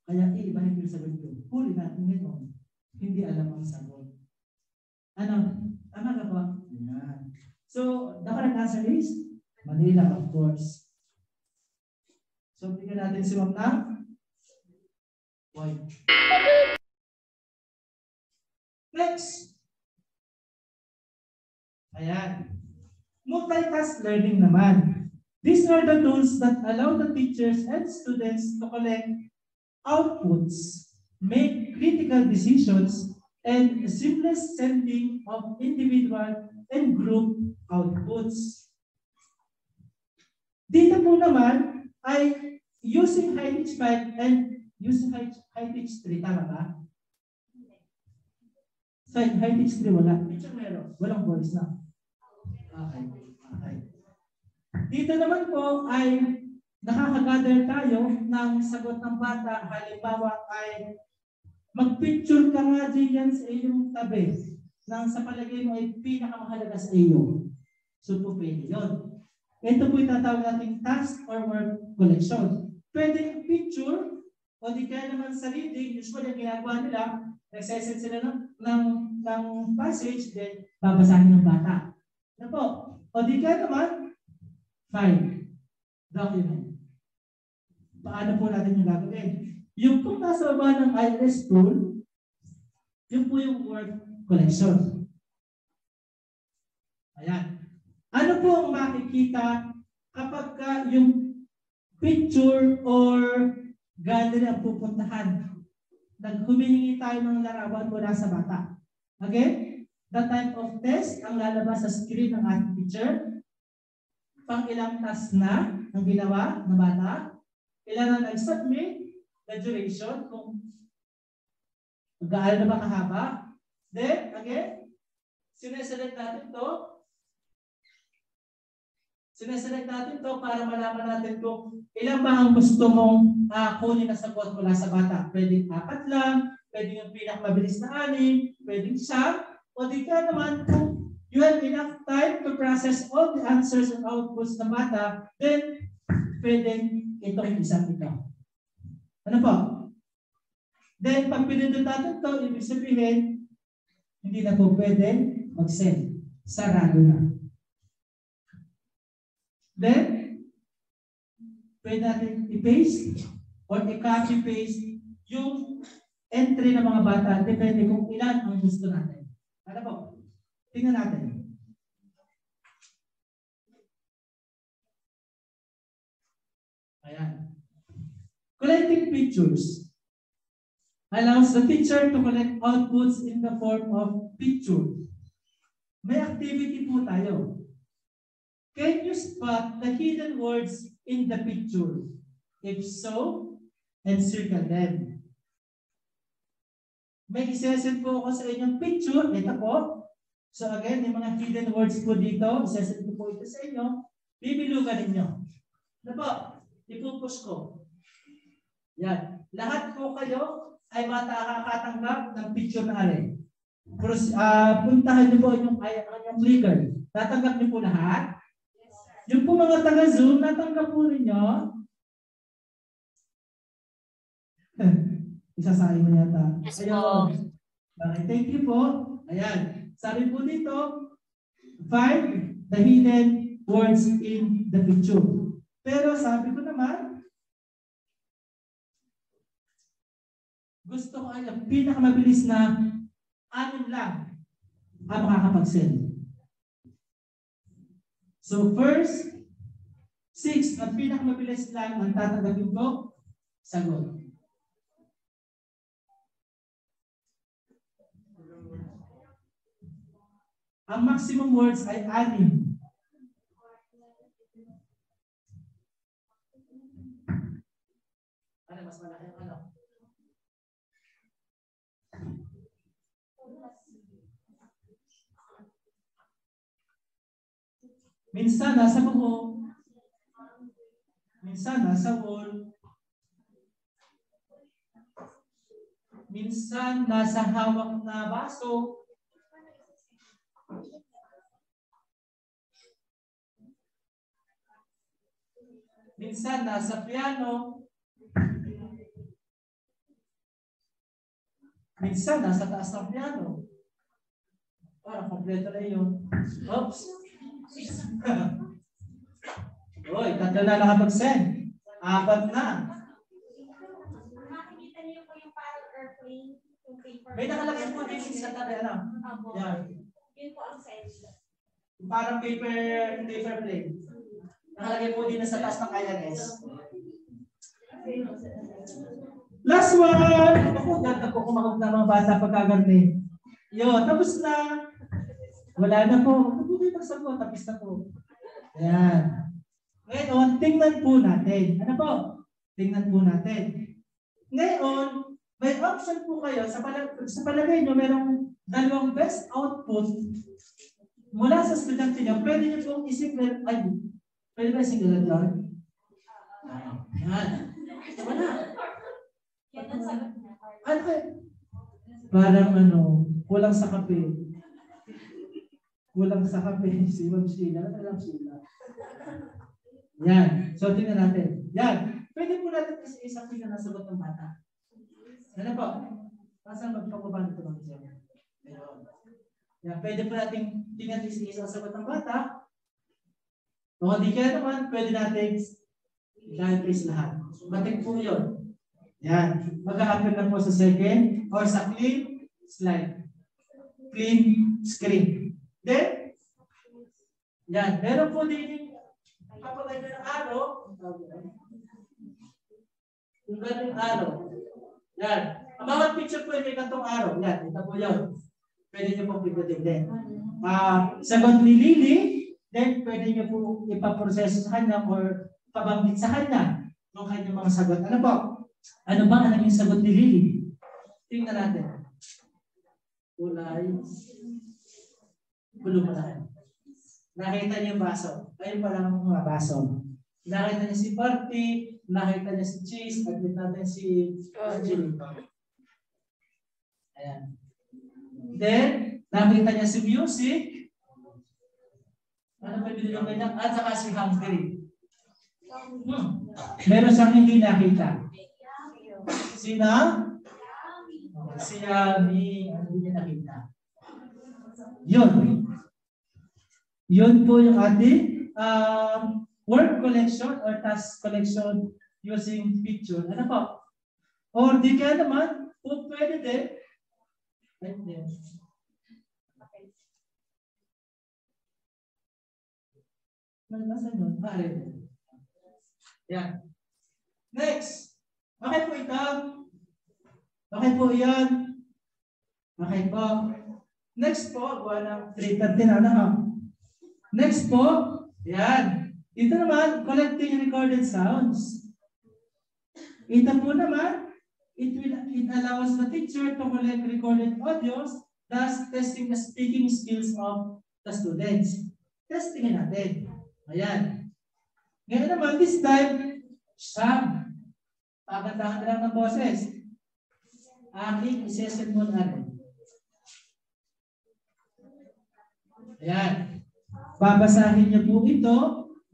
Kaya iibahin yung sagot ko. Huli natin ngayon. Hindi alam ang sagot. Ano? Ano ka ba? Ayan. So, the correct answer is Manila, of course. So, tingnan natin si Ma'am na. Why? Next. Ayan. Multitask learning naman. These are the tools that allow the teachers and students to collect outputs make critical decisions, and seamless sending of individual and group outputs. Dito po naman ay using HiTeach 5 and using HiTeach 3, tama ba? Sa HiTeach 3 wala. Walang voice na. Okay. Okay. Dito naman po ay nakakagather tayo ng sagot ng bata. Halimbawa ay mag-picture ka nga diyan sa iyong tabi nang sa palagay mo ay pinakamahalaga sa iyo. So po pwede yun. Ito po itatawag nating task or work collection. Pwede picture o di kaya naman sa reading. Usually ang ginagawa nila, nagsesend sila ng passage then babasahin ng bata. Ano po? O di kaya naman file. Document. Paano po natin yung gagawin? Yung kung nasa baba ng IRS tool, yun po yung work collection. Ayan. Ano po ang makikita kapag yung picture or gallery ang pupuntahan? Naghumihingi tayo ng larawan mula sa bata. Okay? The type of test ang lalabas sa screen ng ating teacher. Pang ilang task na ang ginawa ng bata. Kailangan nag-submit, the duration, kung gaano na ba kahaba. Then, again, sineselect natin to para malaman natin kung ilang ba ang gusto mong kunin na sagot mula sa bata. Pwedeng 4 lang, pwedeng yung pinakamabilis na 6, pwedeng 7, o di ka naman kung you have enough time to process all the answers and outputs ng bata, then pwedeng itong isang ito. Ano po? Then, pag pinindot natin ito, ibig sabihin, hindi na po pwede mag-send. Sarado na. Then, pwede natin i-paste or i-copy-paste yung entry ng mga bata. Depende kung ilan ang gusto natin. Ano po? Tingnan natin. Ayan. Collecting pictures allows the teacher to collect outputs in the form of picture. May activity po tayo. Can you spot the hidden words in the picture? If so, encircle them. May isesend po ako sa inyong picture. Ito po. So again, may mga hidden words po dito. Isesend po ito sa inyo. Bibilugan ninyo. Ano po? Ipupush ko. Yan. Lahat po kayo ay makakatanggap ng picture na alin. Puntahan niyo po yung Flickr. Natanggap niyo po lahat. Yes, yung po mga taga-Zoom, natanggap po rin nyo. Isasali mo yata. Yes, po. Thank you po. Ayan. Sabi po dito, find the hidden words in the picture. Pero sabi ko naman, gusto ko ay ang pinakamabilis na 6 lang ang makakapag-send. So first, 6 ang pinakamabilis lang ang tatanggapin ko, sagot. Ang maximum words ay 6. Mas malaki ang ano. Minsan nasa buho. Minsan nasa wall. Minsan nasa hawak na baso. Minsan nasa piano. Minsan, nasa taas ng piano. Parang kompleto na yun. Oops. Uy, 3 na nakapag-send. 4 na. Makikita niyo po yung parang airplane, yung paper. May nakalagay po din sa tabi, ano? Yan. Yun po ang send. Parang paper plane. Nakalagay po din sa taas ng kaya, guys. Last one. Ako, ganda po kumakot na mga bata pagkaganti. Yo, tapos na. Wala na po. Nagbukay na sa po. Tapos na po. Ayan. Ngayon, tingnan po natin. Ano po? Tingnan po natin. Ngayon, may option po kayo. Sa palagay nyo, merong dalawang best output mula sa student nyo. Pwede nyo pong isipin. Ay, pwede ba single lang? Ayan. Wala. Ano? Parang ano, kulang sa kape. Kulang sa kape. Si Ma'am Sheila. Alam Sheila. Yan. So, tingnan natin. Yan. Pwede po natin isa-isa kung na nasagot ng bata. Ano po? Pasan magpakuban ito ng isa. Yan. Pwede po natin tingnan isa-isa sagot ng bata. Kung hindi kaya naman, pwede natin i-place lahat. Matik po yun. Yan. Mag-a-upload na po sa second or sa clean slide. Clean screen. Then, yan. Meron po din kapag ganyan ang araw, yung ganyan araw, yan. Ang bawat picture po yung may katong araw, yan. Ito po yun. Pwede nyo po pigotin din. Sagot ni Lily, then pwede nyo po ipaproseso sa kanya or pabanggit sa kanya ng kanyang mga sagot. Ano po? Ano ba ang naging sagot ni Lily? Tingnan natin. Kulay. Kulay. Nakita niya yung baso. Ayun pa lang ang mga baso. Nakita niya si Party, nakita niya si Cheese, admit natin si Jimmy. Ayan. Then, nakita niya si Music. Ano pa yung kanyang? At saka si Hungry. Meron siyang hindi nakita. Sina? Si Yami. Hindi niya nakita. Yun. Yun po yung ating work collection or task collection using picture. Ano po? Or di kaya naman, kung pwede din. Malamasan yun. Pare. Yan. Next. Bakit po ito? Bakit po yan? Bakit po? Next po, buwan ng 3:30 na ha. Next po, yan. Ito naman, collecting recorded sounds. Ito po naman, it allows the teacher to collect recorded audios, thus testing the speaking skills of the students. Testingin natin. Ayan. Ngayon naman, this time, Sam. Pagandahan na lang ng boses. Aking isesend mo natin. Ayan. Babasahin niyo po ito,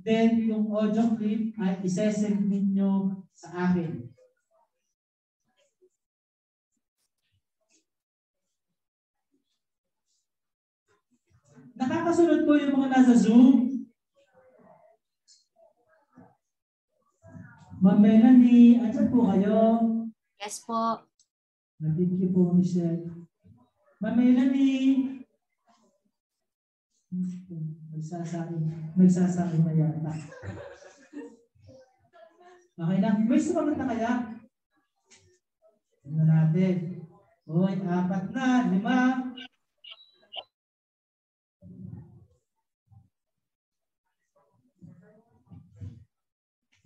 then yung audio clip ay isesend niyo sa akin. Nakakasunod po yung mga nasa Zoom. Ma'am Melanie, andyan po kayo? Yes po. Thank you po, Michelle. Ma'am Melanie. Nagsasabi na yata. Okay lang. May sumagot na kaya? Tignan natin. Uy, 4 na, 5.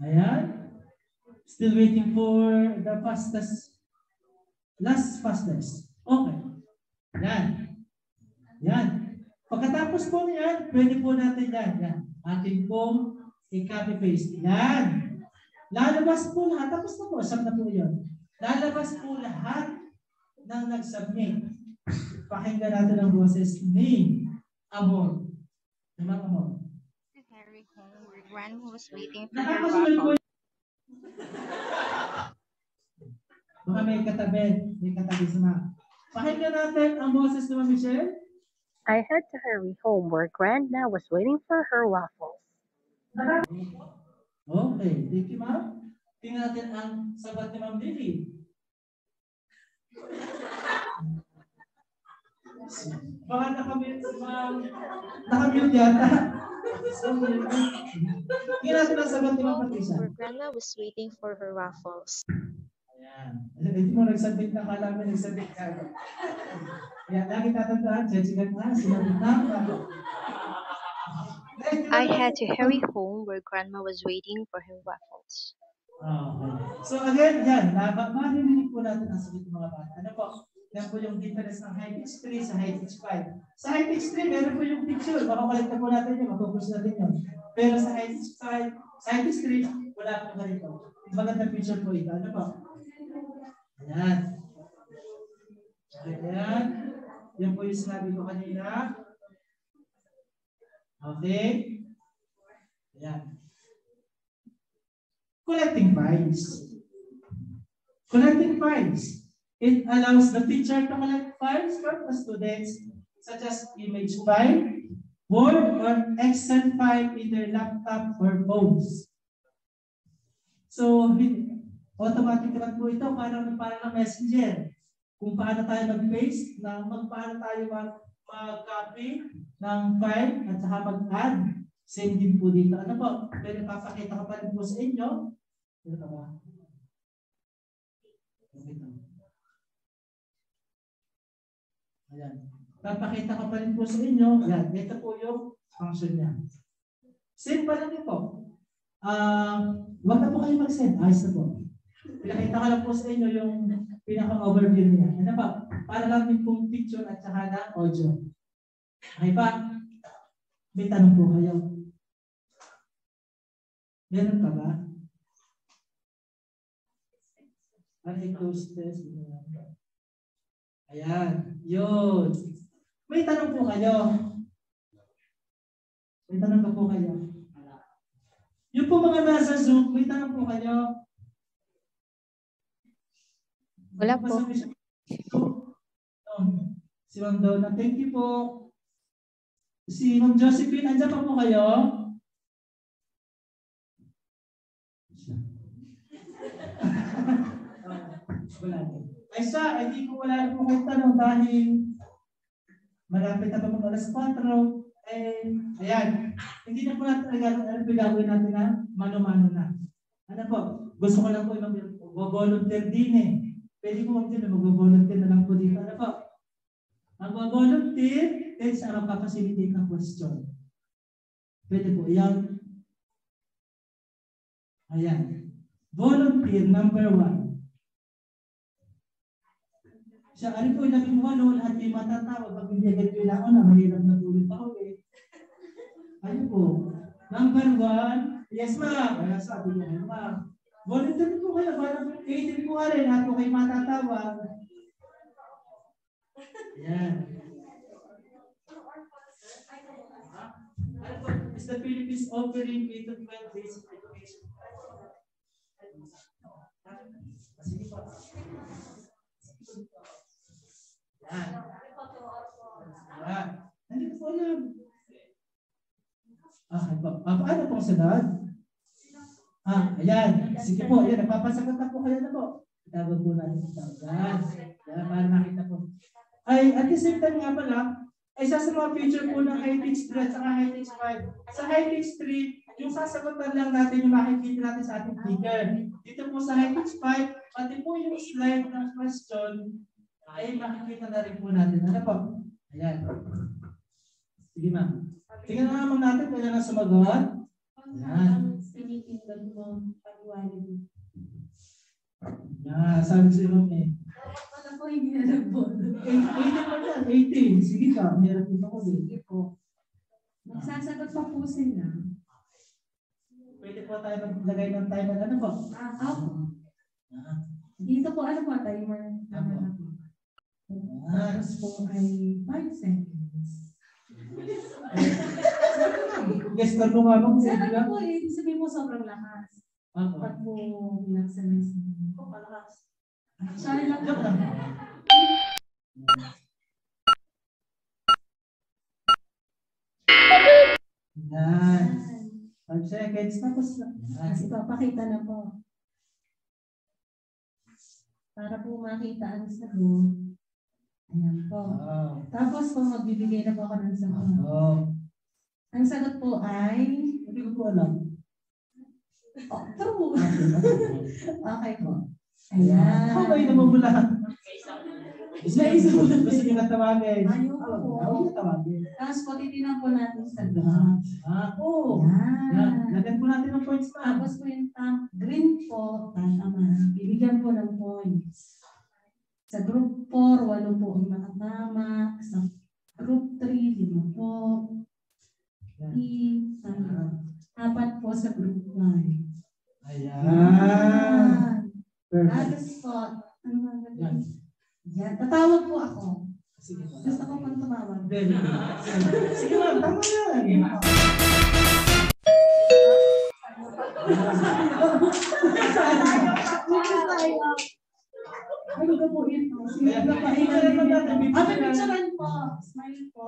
Ayan. Still waiting for the fastest. Last fastest. Okay. Ayan. Ayan. Pagkatapos po niyan, pwede po natin yan. Yan. Atin pong i-copy-paste. Yan. Lalabas po lahat. Tapos na po. Asap na po yun. Lalabas po lahat ng nag-submit. Pakinggan natin ang boses ni Amor. Naman Amor. Nakakasunod po yun. Baka may katabi. May katabi sa mga. Pakinggan natin ang boses ni Michelle. I had to hurry home where Grandma was waiting for her waffles. Okay, thank you, ma'am. Tingnan natin ang sagot ni Ma'am Lily. Baka nakamute si Ma'am. Nakamute yata. Tingnan natin ang sagot ni Ma'am Patricia. Where Grandma was waiting for her waffles. Jadi mau nagsabit na kala mo nagsabit ka. Yan, lagi tatandaan, judgment na, sinabitang ka. I had to hurry home where grandma was waiting for her waffles. So again, yan, maririnig po natin ang sagot ng mga bata. Ano po? Yan po yung difference ng HiTeach 3 sa HiTeach 5. Sa HiTeach 3, meron po yung picture. Makakolekta po natin yun, magugusto natin yun. Pero sa HiTeach 5, sa HiTeach 3, wala po na rito. Magandang picture po ito. Ano po? Ayan. Ayan. Yan po yung sinabi ko kanina. Okay. Ayan. Collecting files. Collecting files. It allows the teacher to collect files from the students, such as image file, Word, or Excel file in their laptop or phones. So, automatic lang po ito, parang messenger. Kung paano tayo mag-paste, paano tayo mag-copy ng file at saka mag-add. Same din po dito. Ano po? Pero papakita ko pa rin po sa inyo. Dito ka ba? Ayan. Papakita ko pa rin po sa inyo. Ayan. Ito po yung function niya. Send pa lang po. Huwag na po kayo mag-send. Ayos na po. Pinakita ko lang po sa inyo yung pinaka-overview niya. Ano pa? Para lang din pong picture at saka na audio. Okay pa? May tanong po kayo. Meron pa ba? Unclosed test. Ayan, yun. May tanong po kayo. May tanong ka po kayo. Yung po mga nasa Zoom, may tanong po kayo. Wala po. Si Ma'am Donna, thank you po. Si Ma'am Josephine, andyan pa po kayo? Wala po. Ay sa, hindi ko wala po kong tanong dahil malapit na po alas 4. Ayan, hindi na po natin nagagawin natin na mano-mano na. Ano po, gusto ko lang po mag-volunteer din eh. Pwede po mag-volunteer na lang po dito. Ano po, mag-volunteer at sa mapapasilitate ang question. Pwede po, ayan. Ayan, volunteer number 1. Siya, ano po, labing walo, lahat yung matatawag. Pag hindi agad yung ako na, mahirap na tulog pa ulit. Ano po, number 1, yes ma'am, kaya sabi niya, ma'am. Volunteer po kayo, parang 18 po ka rin, lahat po kayo matatawag. Ayan. Ano po, is the Philippines offering pay-to-pay basic education? Sige po. Hindi ko alam. Paano po sunod? Ayan. Sige po. Ayan. Napapasagot na po kayo na po. Itabag po natin ang tawag. Ayan. Para makita po. Ay, at the same time nga pala, ay sa mga feature po ng HiTeach 3 at saka HiTeach 5. Sa HiTeach 3, yung sasagutan lang natin yung makikita natin sa ating figure. Dito po sa HiTeach 5, pati po yung slide ng question, ay makikita na rin po natin. Ano po? Ayan. Sige ma'am. Tingnan na naman natin kung yan ang sumagot. Ayan. Ayan. Sabi si Mom eh. Wala po yung hirap po. 18. Sige ka. Hirap po ako din. Sige po. Magsasagot pa po sila. Pwede po tayo maglagay ng timer. Ano po? Ako. Dito po ano po timer? Ano po? Tapos po ay 5 seconds. Guess na po nga po. Saan po, sabihin mo sobrang lakas. Pag po bilang sa next minute. O, malakas. Sorry lang. Yan. 5 seconds. Tapos lang. Ipapakita na po. Para po makita ang sagot. Ayan po. Oh. Tapos po magbibigay na po ako ng sagot. Oh. Ang sagot po ay... Hindi ko po alam. Oh, true. Okay po. Ayan. Oh, kayo naman mula. Isa-isa po. Gusto nyo natawagin. Ayaw po. Ayaw nyo natawagin. Tapos titinan po natin sa green. Oo. Lagyan po natin ng points pa. Tapos po yung green po. Tatama. Bibigyan po ng points. Sa group 4, 8 po ang makatama. Sa group 3, 5 po. Apat po sa group 1. Ayan. Tapos po, ano nga natin? Yan. Tatawag po ako. Sige po. Gusto ko pang tumawag. Sige po. Tama na. Ano ka po ito? Sige na pa. Ano picturean po? Smile po.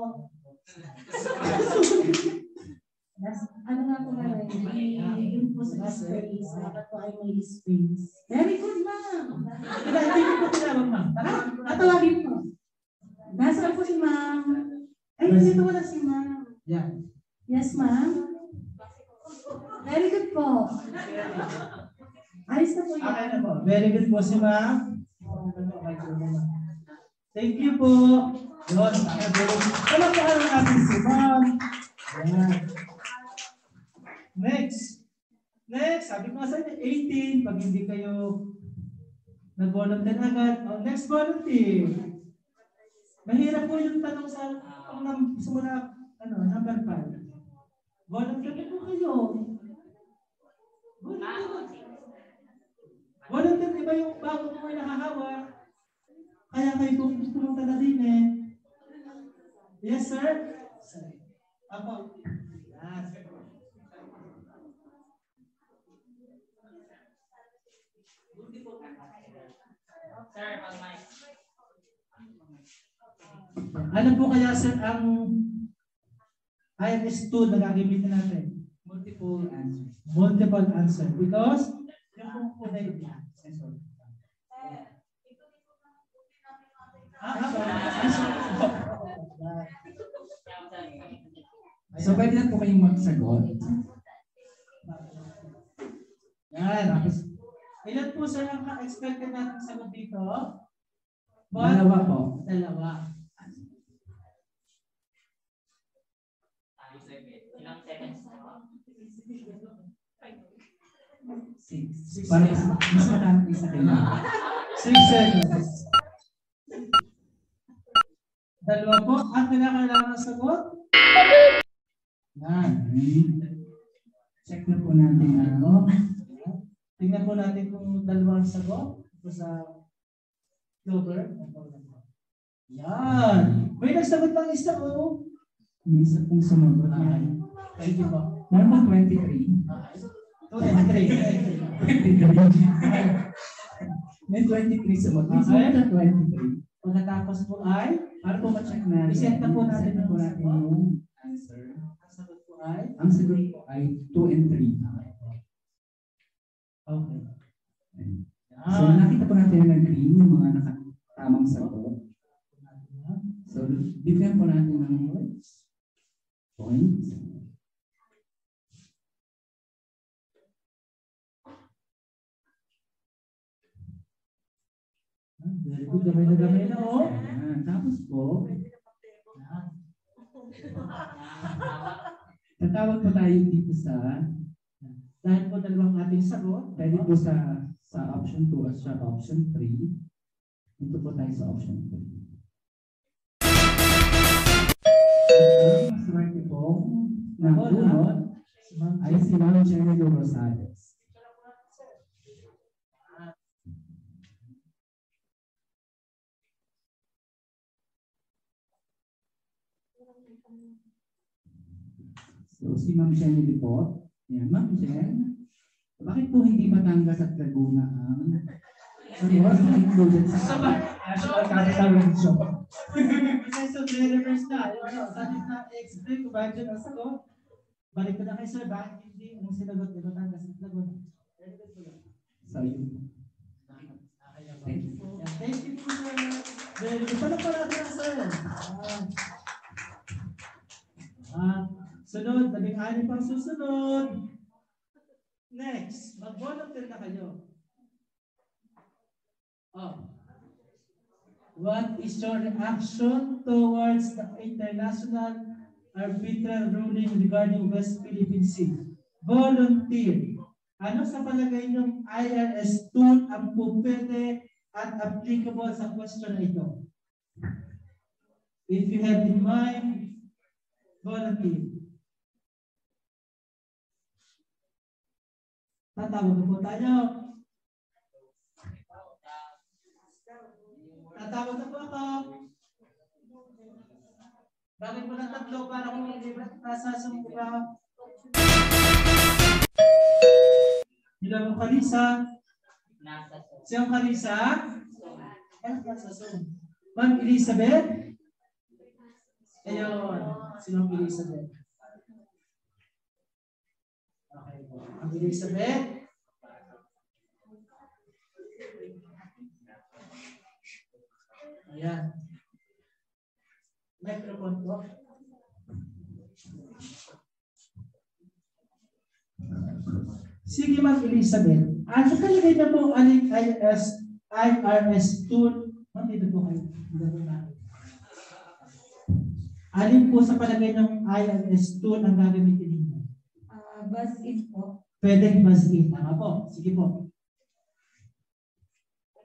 Ano nga po na rin? Yung po sa space. Dapat po ay may space. Very good, ma'am. Hindi po tinawag, ma'am. Tatawagin po. Nasaan po si ma'am? Ay, dito wala si ma'am. Yes, ma'am. Very good po. Ayos na po yun. Okay na po. Very good po si ma'am. Thank you po. Yun, okay po. Palagkahalan natin si ma'am. Next, sabi ko sa 18, pag hindi kayo nag-volunteer agad. Oh, next volunteer. Mahirap po yung tanong sa sumula, number 5. Volunteer po kayo. Volunteer, di ba yung bago mo ay nakahawak? Kaya kayo kung gusto mong talarin eh. Yes, sir? Sorry. Ako. Yes. Sir, pag-mic. Ano po kaya, sir, ang IRS tool na gagamitin natin? Multiple answer. Multiple answer. Because, yung po na yun. So, pwede na po kayong magsagot. Yan. Ilan po, sir, ang ka-expected natin sagot dito? Dalawa po. Dalawa. Ilang seconds na po? 6. Para mas matami sa kanya. 6 seconds. Dalawa po. Ang kailangan ng sagot? Check na po natin ano. Tingnan po natin kung dalawang sagot po sa Dover. Yan. May nagsagot ng isa po. May isa pong sumagot. Thank you po. Number 23. 23. May 23 sumagot. Number 23. Pagkatapos po ay para po ma-check na. Isenta po natin yung answer. Ang sagot po ay 2 and 3. Okay. So nakita po natin ng green yung mga nakatamang sagot. So bigyan po natin ng points. Very good. Gamay na o. Tapos po. Tatawag po tayo dito sa dahil po dalawang ating sagot. Pwede po sa option 2 at sa option 3. Dito po tayo sa option 3. Mas marami po ng bunot ay si Ma'am Cheryl Rosales. So, si Ma'am Chen po. Ayan, Ma'am Chen, bakit po hindi Batangas at Laguna ang included sa sabay? So, deliverance na. Sabi na, explain ko ba dyan as ako? Balik ko na kay sir, bakit hindi ang sinagot ni Batangas at Laguna? Sorry. Thank you. Thank you po, sir. Paano pa natin ang sir? Sunod, labing-anim pang susunod. Next, mag-volunteer na kayo. of what is your action towards the international arbitral ruling regarding West Philippine Sea? Volunteer. Ano sa palagay ng IRS tool ang pupwede at applicable sa question na ito? If you have in mind, volunteer. Tatawag po tayo. Tatawag na po ako. Bakit po ng tatlo para kung hindi ba nasa sumpa? Bilang ang kalisa. Siyang kalisa? Ano ba sa Zoom? Ma'am Elizabeth? Ayun. Sinong Elizabeth? Okay po. Ma'am Elizabeth? Ayan. Microphone po. Sige Ma'am Elizabeth, ano talaga na po ang IRS tool? Dito po kayo. Alin po sa palagay ng IRS tool ang gagamitin ninyo? Buzz-in po. Pwedeng buzz-in. Tama po. Sige po.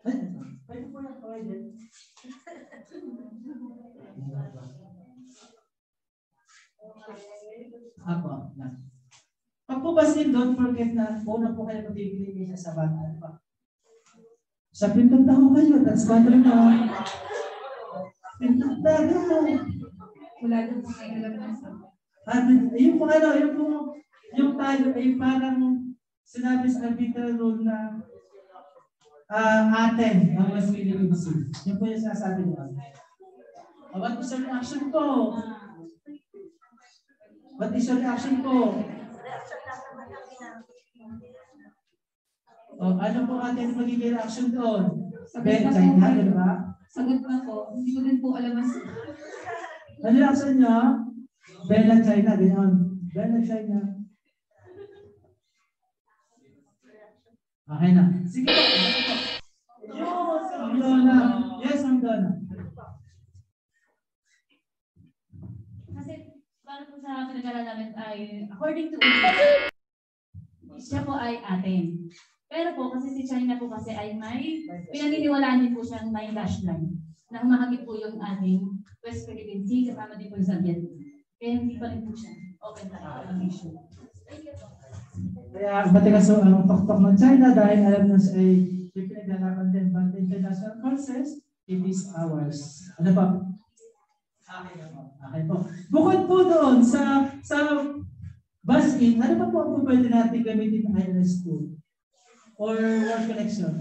Pwede po na toilet. Ako. Pag po basin, don't forget na una po kayo magbibigay niya sa bata. Sa pintanta ko kayo, that's why na. Pintanta ka. Wala doon po kayo alam na sa ayun po ano, ayun po, yung tayo ay parang sinabi sa arbitral rule na atin ang mas pinilibusin. Yun po yung sasabi ko. What is your reaction ko? What is your reaction ko? Oh, ano po atin magiging reaction doon? Ben, kain na, di ba? Sagot na po. Hindi ko rin po alam mas. Ano reaction niya? Ben at China, ganyan. Ben at China. Okay na. Sige po. Yes, I'm done. Yes, I'm done. Kasi, para po sa pinag-aral namin ay, according to siya po ay atin. Pero po, kasi si China po kasi ay may pinaniniwalaan din po siyang may dashline na humahagip po yung ating West Philippine Sea kasama din po yung Soviet. Kaya hindi pa rin po siya. Open tayo. Kaya batikaso ang tok-tok ng China dahil alam na siya ay pinagdalakan din but international courses, it is ours. Ano pa? Akin po. Akin po. Bukod po doon sa bus-in, ano pa po ang pwede natin gamitin ng IRS tool? Or word connection?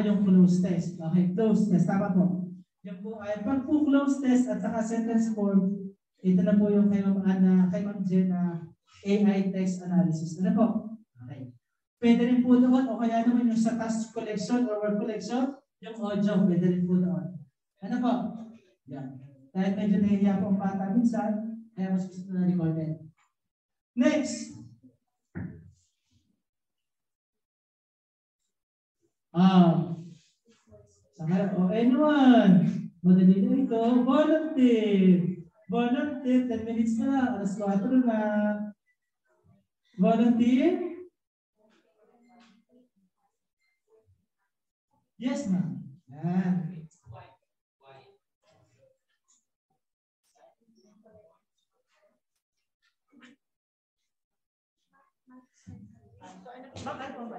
Yung close test. Okay, close test. Tama po. Yung po ay pag po close test at saka sentence form, ito na po yung kay Ma'am Ana, kay Ma'am Jen na AI text analysis. Ano po? Okay. Pwede rin po doon o kaya naman yung sa task collection or word collection, yung audio, pwede rin po doon. Ano po? Yan. Dahil medyo nahihiya po ang bata minsan, kaya mas gusto na recorded. Next! Sangat anyone, madali na ito, volunteer. Volunteer, 10 minutes na, alas 4 na. Volunteer? Yes ma'am. Yan. Bakit mo ba?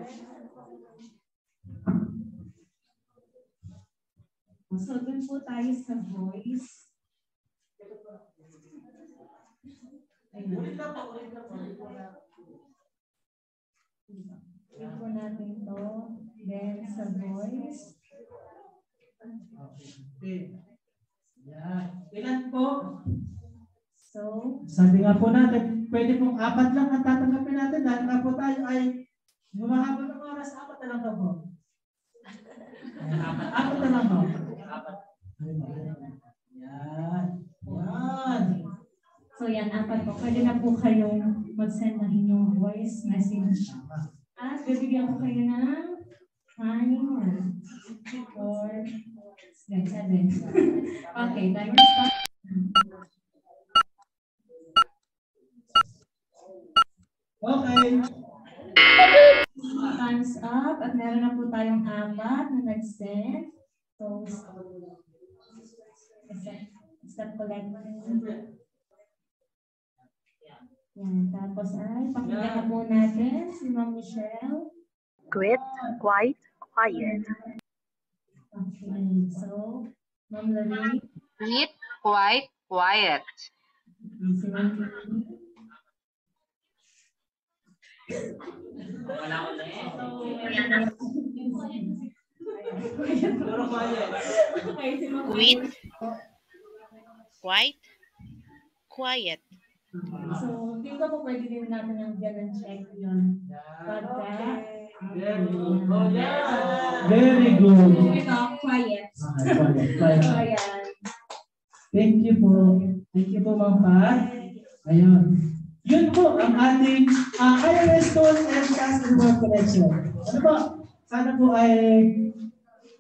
So doon po tayo sa voice. Ulit na po, ulit na po. Ulit po natin ito. Then sa voice. Okay. Yeah. Ilan po? So, sabi nga po natin, pwede pong apat lang ang tatanggapin natin dahil nga po tayo ay humahabol ng oras, apat na lang ka po. Apat na lang po. Yan. Yan. So yan, apat po. Pwede na po kayong mag-send ng inyong voice message. At bibigyan ko kayo ng Animal, bird, dancer. Okay, that is fine. Okay. Time's up. At meron na po tayong apat na nag-send. So, step collect. Yan, tapos ay, pakita po natin si Ma'am Michelle. Great, quite, quiet. Okay, so, Ma'am Lorraine. Great, quite, quiet. Si Ma'am Lorraine. With quite quiet. So, tingnan ko pwede din natin ang ganun check yun. Very good. Quiet. Quiet. Thank you po Ma'am Pat. Ayun. Yun po ang ating IRS tools and task and work collection. Ano po? Sana po ay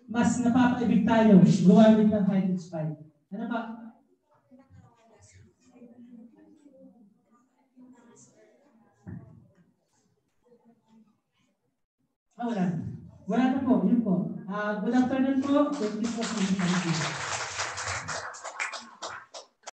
mas napapaibig tayo gumamit ng HiTeach 5. Ano pa? Wala na po. Yun po. Good afternoon po. Thank you for listening.